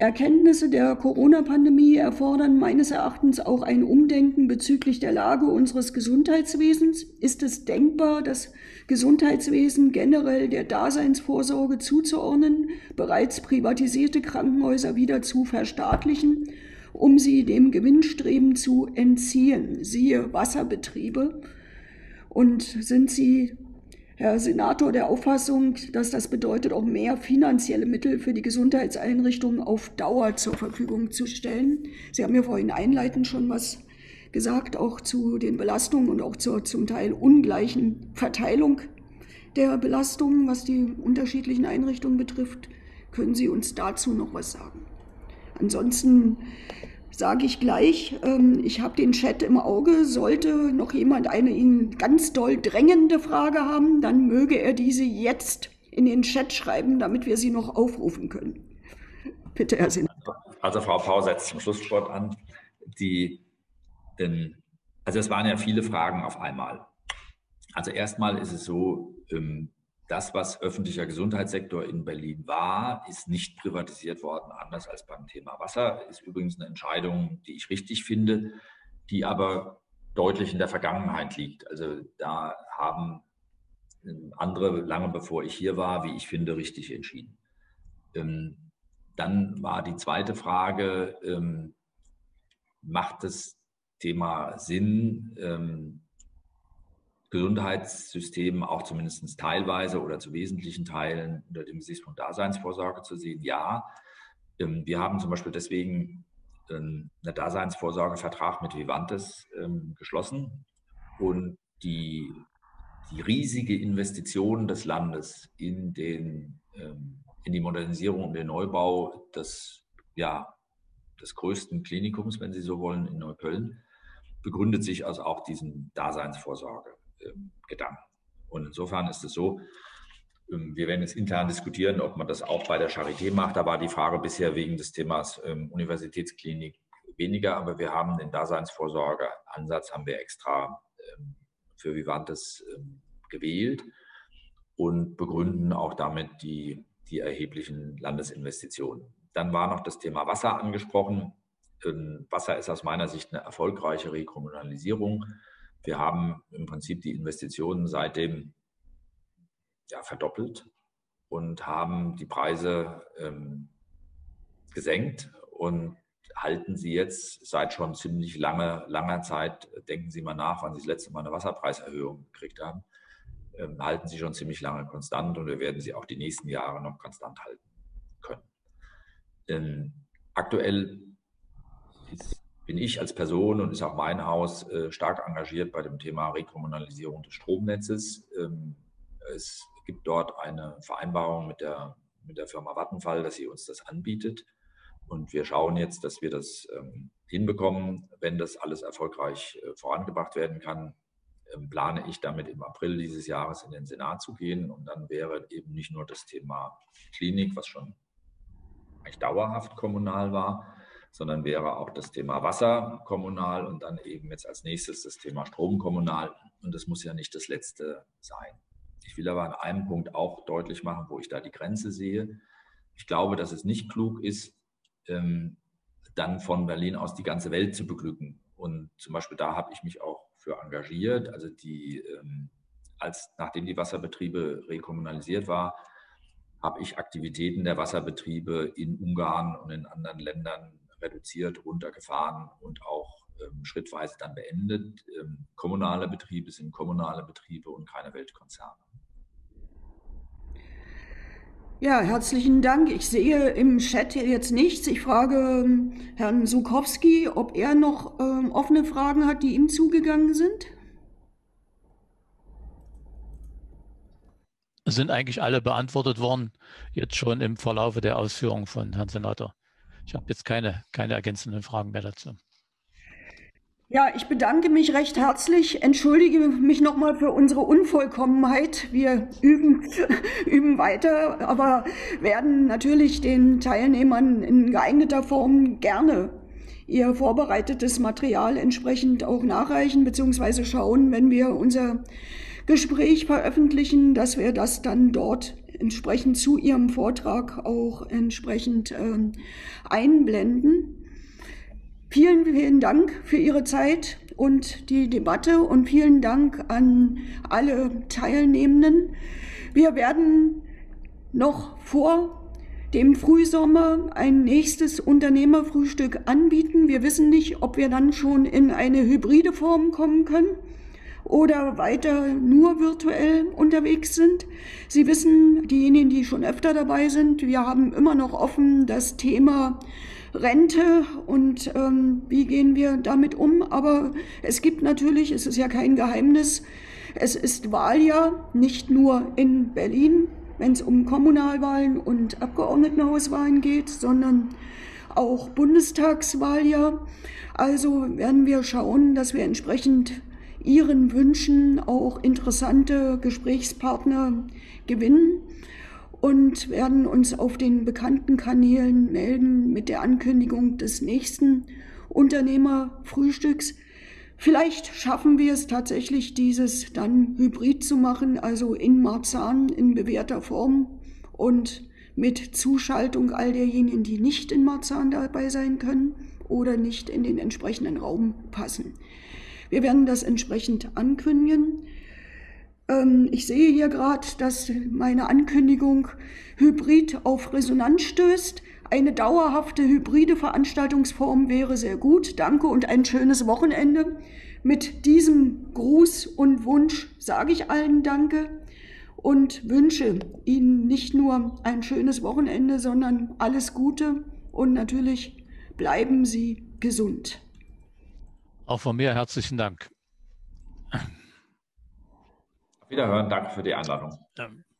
Erkenntnisse der Corona-Pandemie erfordern meines Erachtens auch ein Umdenken bezüglich der Lage unseres Gesundheitswesens. Ist es denkbar, das Gesundheitswesen generell der Daseinsvorsorge zuzuordnen, bereits privatisierte Krankenhäuser wieder zu verstaatlichen um sie dem Gewinnstreben zu entziehen, siehe Wasserbetriebe. Und sind Sie, Herr Senator, der Auffassung, dass das bedeutet, auch mehr finanzielle Mittel für die Gesundheitseinrichtungen auf Dauer zur Verfügung zu stellen? Sie haben ja vorhin einleitend schon was gesagt, auch zu den Belastungen und auch zur zum Teil ungleichen Verteilung der Belastungen, was die unterschiedlichen Einrichtungen betrifft. Können Sie uns dazu noch was sagen? Ansonsten sage ich gleich, ich habe den Chat im Auge. Sollte noch jemand eine Ihnen ganz doll drängende Frage haben, dann möge er diese jetzt in den Chat schreiben, damit wir sie noch aufrufen können. Bitte, Herr Senator. Also, also Frau Pau setzt zum Schlusssport an. Die, denn, also es waren ja viele Fragen auf einmal. Also erstmal ist es so, das, was öffentlicher Gesundheitssektor in Berlin war, ist nicht privatisiert worden, anders als beim Thema Wasser. Ist übrigens eine Entscheidung, die ich richtig finde, die aber deutlich in der Vergangenheit liegt. Also da haben andere lange bevor ich hier war, wie ich finde, richtig entschieden. Dann war die zweite Frage, macht das Thema Sinn, Gesundheitssystem auch zumindest teilweise oder zu wesentlichen Teilen unter dem Gesichtspunkt Daseinsvorsorge zu sehen? Ja, wir haben zum Beispiel deswegen einen Daseinsvorsorgevertrag mit Vivantes geschlossen und die, die riesige Investition des Landes in, den, in die Modernisierung und den Neubau des, ja, des größten Klinikums, wenn Sie so wollen, in Neukölln, begründet sich also auch diesen Daseinsvorsorge. Gedanken. Und insofern ist es so, wir werden jetzt intern diskutieren, ob man das auch bei der Charité macht. Da war die Frage bisher wegen des Themas Universitätsklinik weniger, aber wir haben den Daseinsvorsorge-Ansatz haben wir extra für Vivantes gewählt und begründen auch damit die, die erheblichen Landesinvestitionen. Dann war noch das Thema Wasser angesprochen. Wasser ist aus meiner Sicht eine erfolgreiche Rekommunalisierung. Wir haben im Prinzip die Investitionen seitdem ja, verdoppelt und haben die Preise ähm, gesenkt und halten sie jetzt seit schon ziemlich lange, langer Zeit, denken Sie mal nach, wann Sie das letzte Mal eine Wasserpreiserhöhung gekriegt haben, ähm, halten sie schon ziemlich lange konstant und wir werden sie auch die nächsten Jahre noch konstant halten können. Ähm, aktuell ist bin ich als Person und ist auch mein Haus äh, stark engagiert bei dem Thema Rekommunalisierung des Stromnetzes. Ähm, es gibt dort eine Vereinbarung mit der, mit der Firma Vattenfall, dass sie uns das anbietet. Und wir schauen jetzt, dass wir das ähm, hinbekommen. Wenn das alles erfolgreich äh, vorangebracht werden kann, ähm, plane ich damit im April dieses Jahres in den Senat zu gehen. Und dann wäre eben nicht nur das Thema Klinik, was schon eigentlich dauerhaft kommunal war, sondern wäre auch das Thema Wasser kommunal und dann eben jetzt als nächstes das Thema Strom kommunal. Und das muss ja nicht das Letzte sein. Ich will aber an einem Punkt auch deutlich machen, wo ich da die Grenze sehe. Ich glaube, dass es nicht klug ist, dann von Berlin aus die ganze Welt zu beglücken. Und zum Beispiel da habe ich mich auch für engagiert. Also die, als, nachdem die Wasserbetriebe rekommunalisiert war, habe ich Aktivitäten der Wasserbetriebe in Ungarn und in anderen Ländern reduziert, runtergefahren und auch ähm, schrittweise dann beendet. Ähm, kommunale Betriebe sind kommunale Betriebe und keine Weltkonzerne. Ja, herzlichen Dank. Ich sehe im Chat hier jetzt nichts. Ich frage Herrn Sukowski, ob er noch ähm, offene Fragen hat, die ihm zugegangen sind. Sind eigentlich alle beantwortet worden, jetzt schon im Verlaufe der Ausführungen von Herrn Senator. Ich habe jetzt keine, keine ergänzenden Fragen mehr dazu. Ja, ich bedanke mich recht herzlich, entschuldige mich nochmal für unsere Unvollkommenheit. Wir üben, üben weiter, aber werden natürlich den Teilnehmern in geeigneter Form gerne ihr vorbereitetes Material entsprechend auch nachreichen, beziehungsweise schauen, wenn wir unser Gespräch veröffentlichen, dass wir das dann dort entsprechend zu Ihrem Vortrag auch entsprechend äh, einblenden. Vielen, vielen Dank für Ihre Zeit und die Debatte und vielen Dank an alle Teilnehmenden. Wir werden noch vor dem Frühsommer ein nächstes Unternehmerfrühstück anbieten. Wir wissen nicht, ob wir dann schon in eine hybride Form kommen können oder weiter nur virtuell unterwegs sind. Sie wissen, diejenigen, die schon öfter dabei sind, wir haben immer noch offen das Thema Rente und ähm, wie gehen wir damit um. Aber es gibt natürlich, es ist ja kein Geheimnis, es ist Wahljahr, nicht nur in Berlin, wenn es um Kommunalwahlen und Abgeordnetenhauswahlen geht, sondern auch Bundestagswahljahr. Also werden wir schauen, dass wir entsprechend Ihren Wünschen auch interessante Gesprächspartner gewinnen und werden uns auf den bekannten Kanälen melden mit der Ankündigung des nächsten Unternehmerfrühstücks. Vielleicht schaffen wir es tatsächlich, dieses dann hybrid zu machen, also in Marzahn in bewährter Form und mit Zuschaltung all derjenigen, die nicht in Marzahn dabei sein können oder nicht in den entsprechenden Raum passen. Wir werden das entsprechend ankündigen. Ich sehe hier gerade, dass meine Ankündigung hybrid auf Resonanz stößt. Eine dauerhafte hybride Veranstaltungsform wäre sehr gut. Danke und ein schönes Wochenende. Mit diesem Gruß und Wunsch sage ich allen Danke und wünsche Ihnen nicht nur ein schönes Wochenende, sondern alles Gute und natürlich bleiben Sie gesund. Auch von mir herzlichen Dank. Auf Wiederhören, danke für die Einladung. Ja.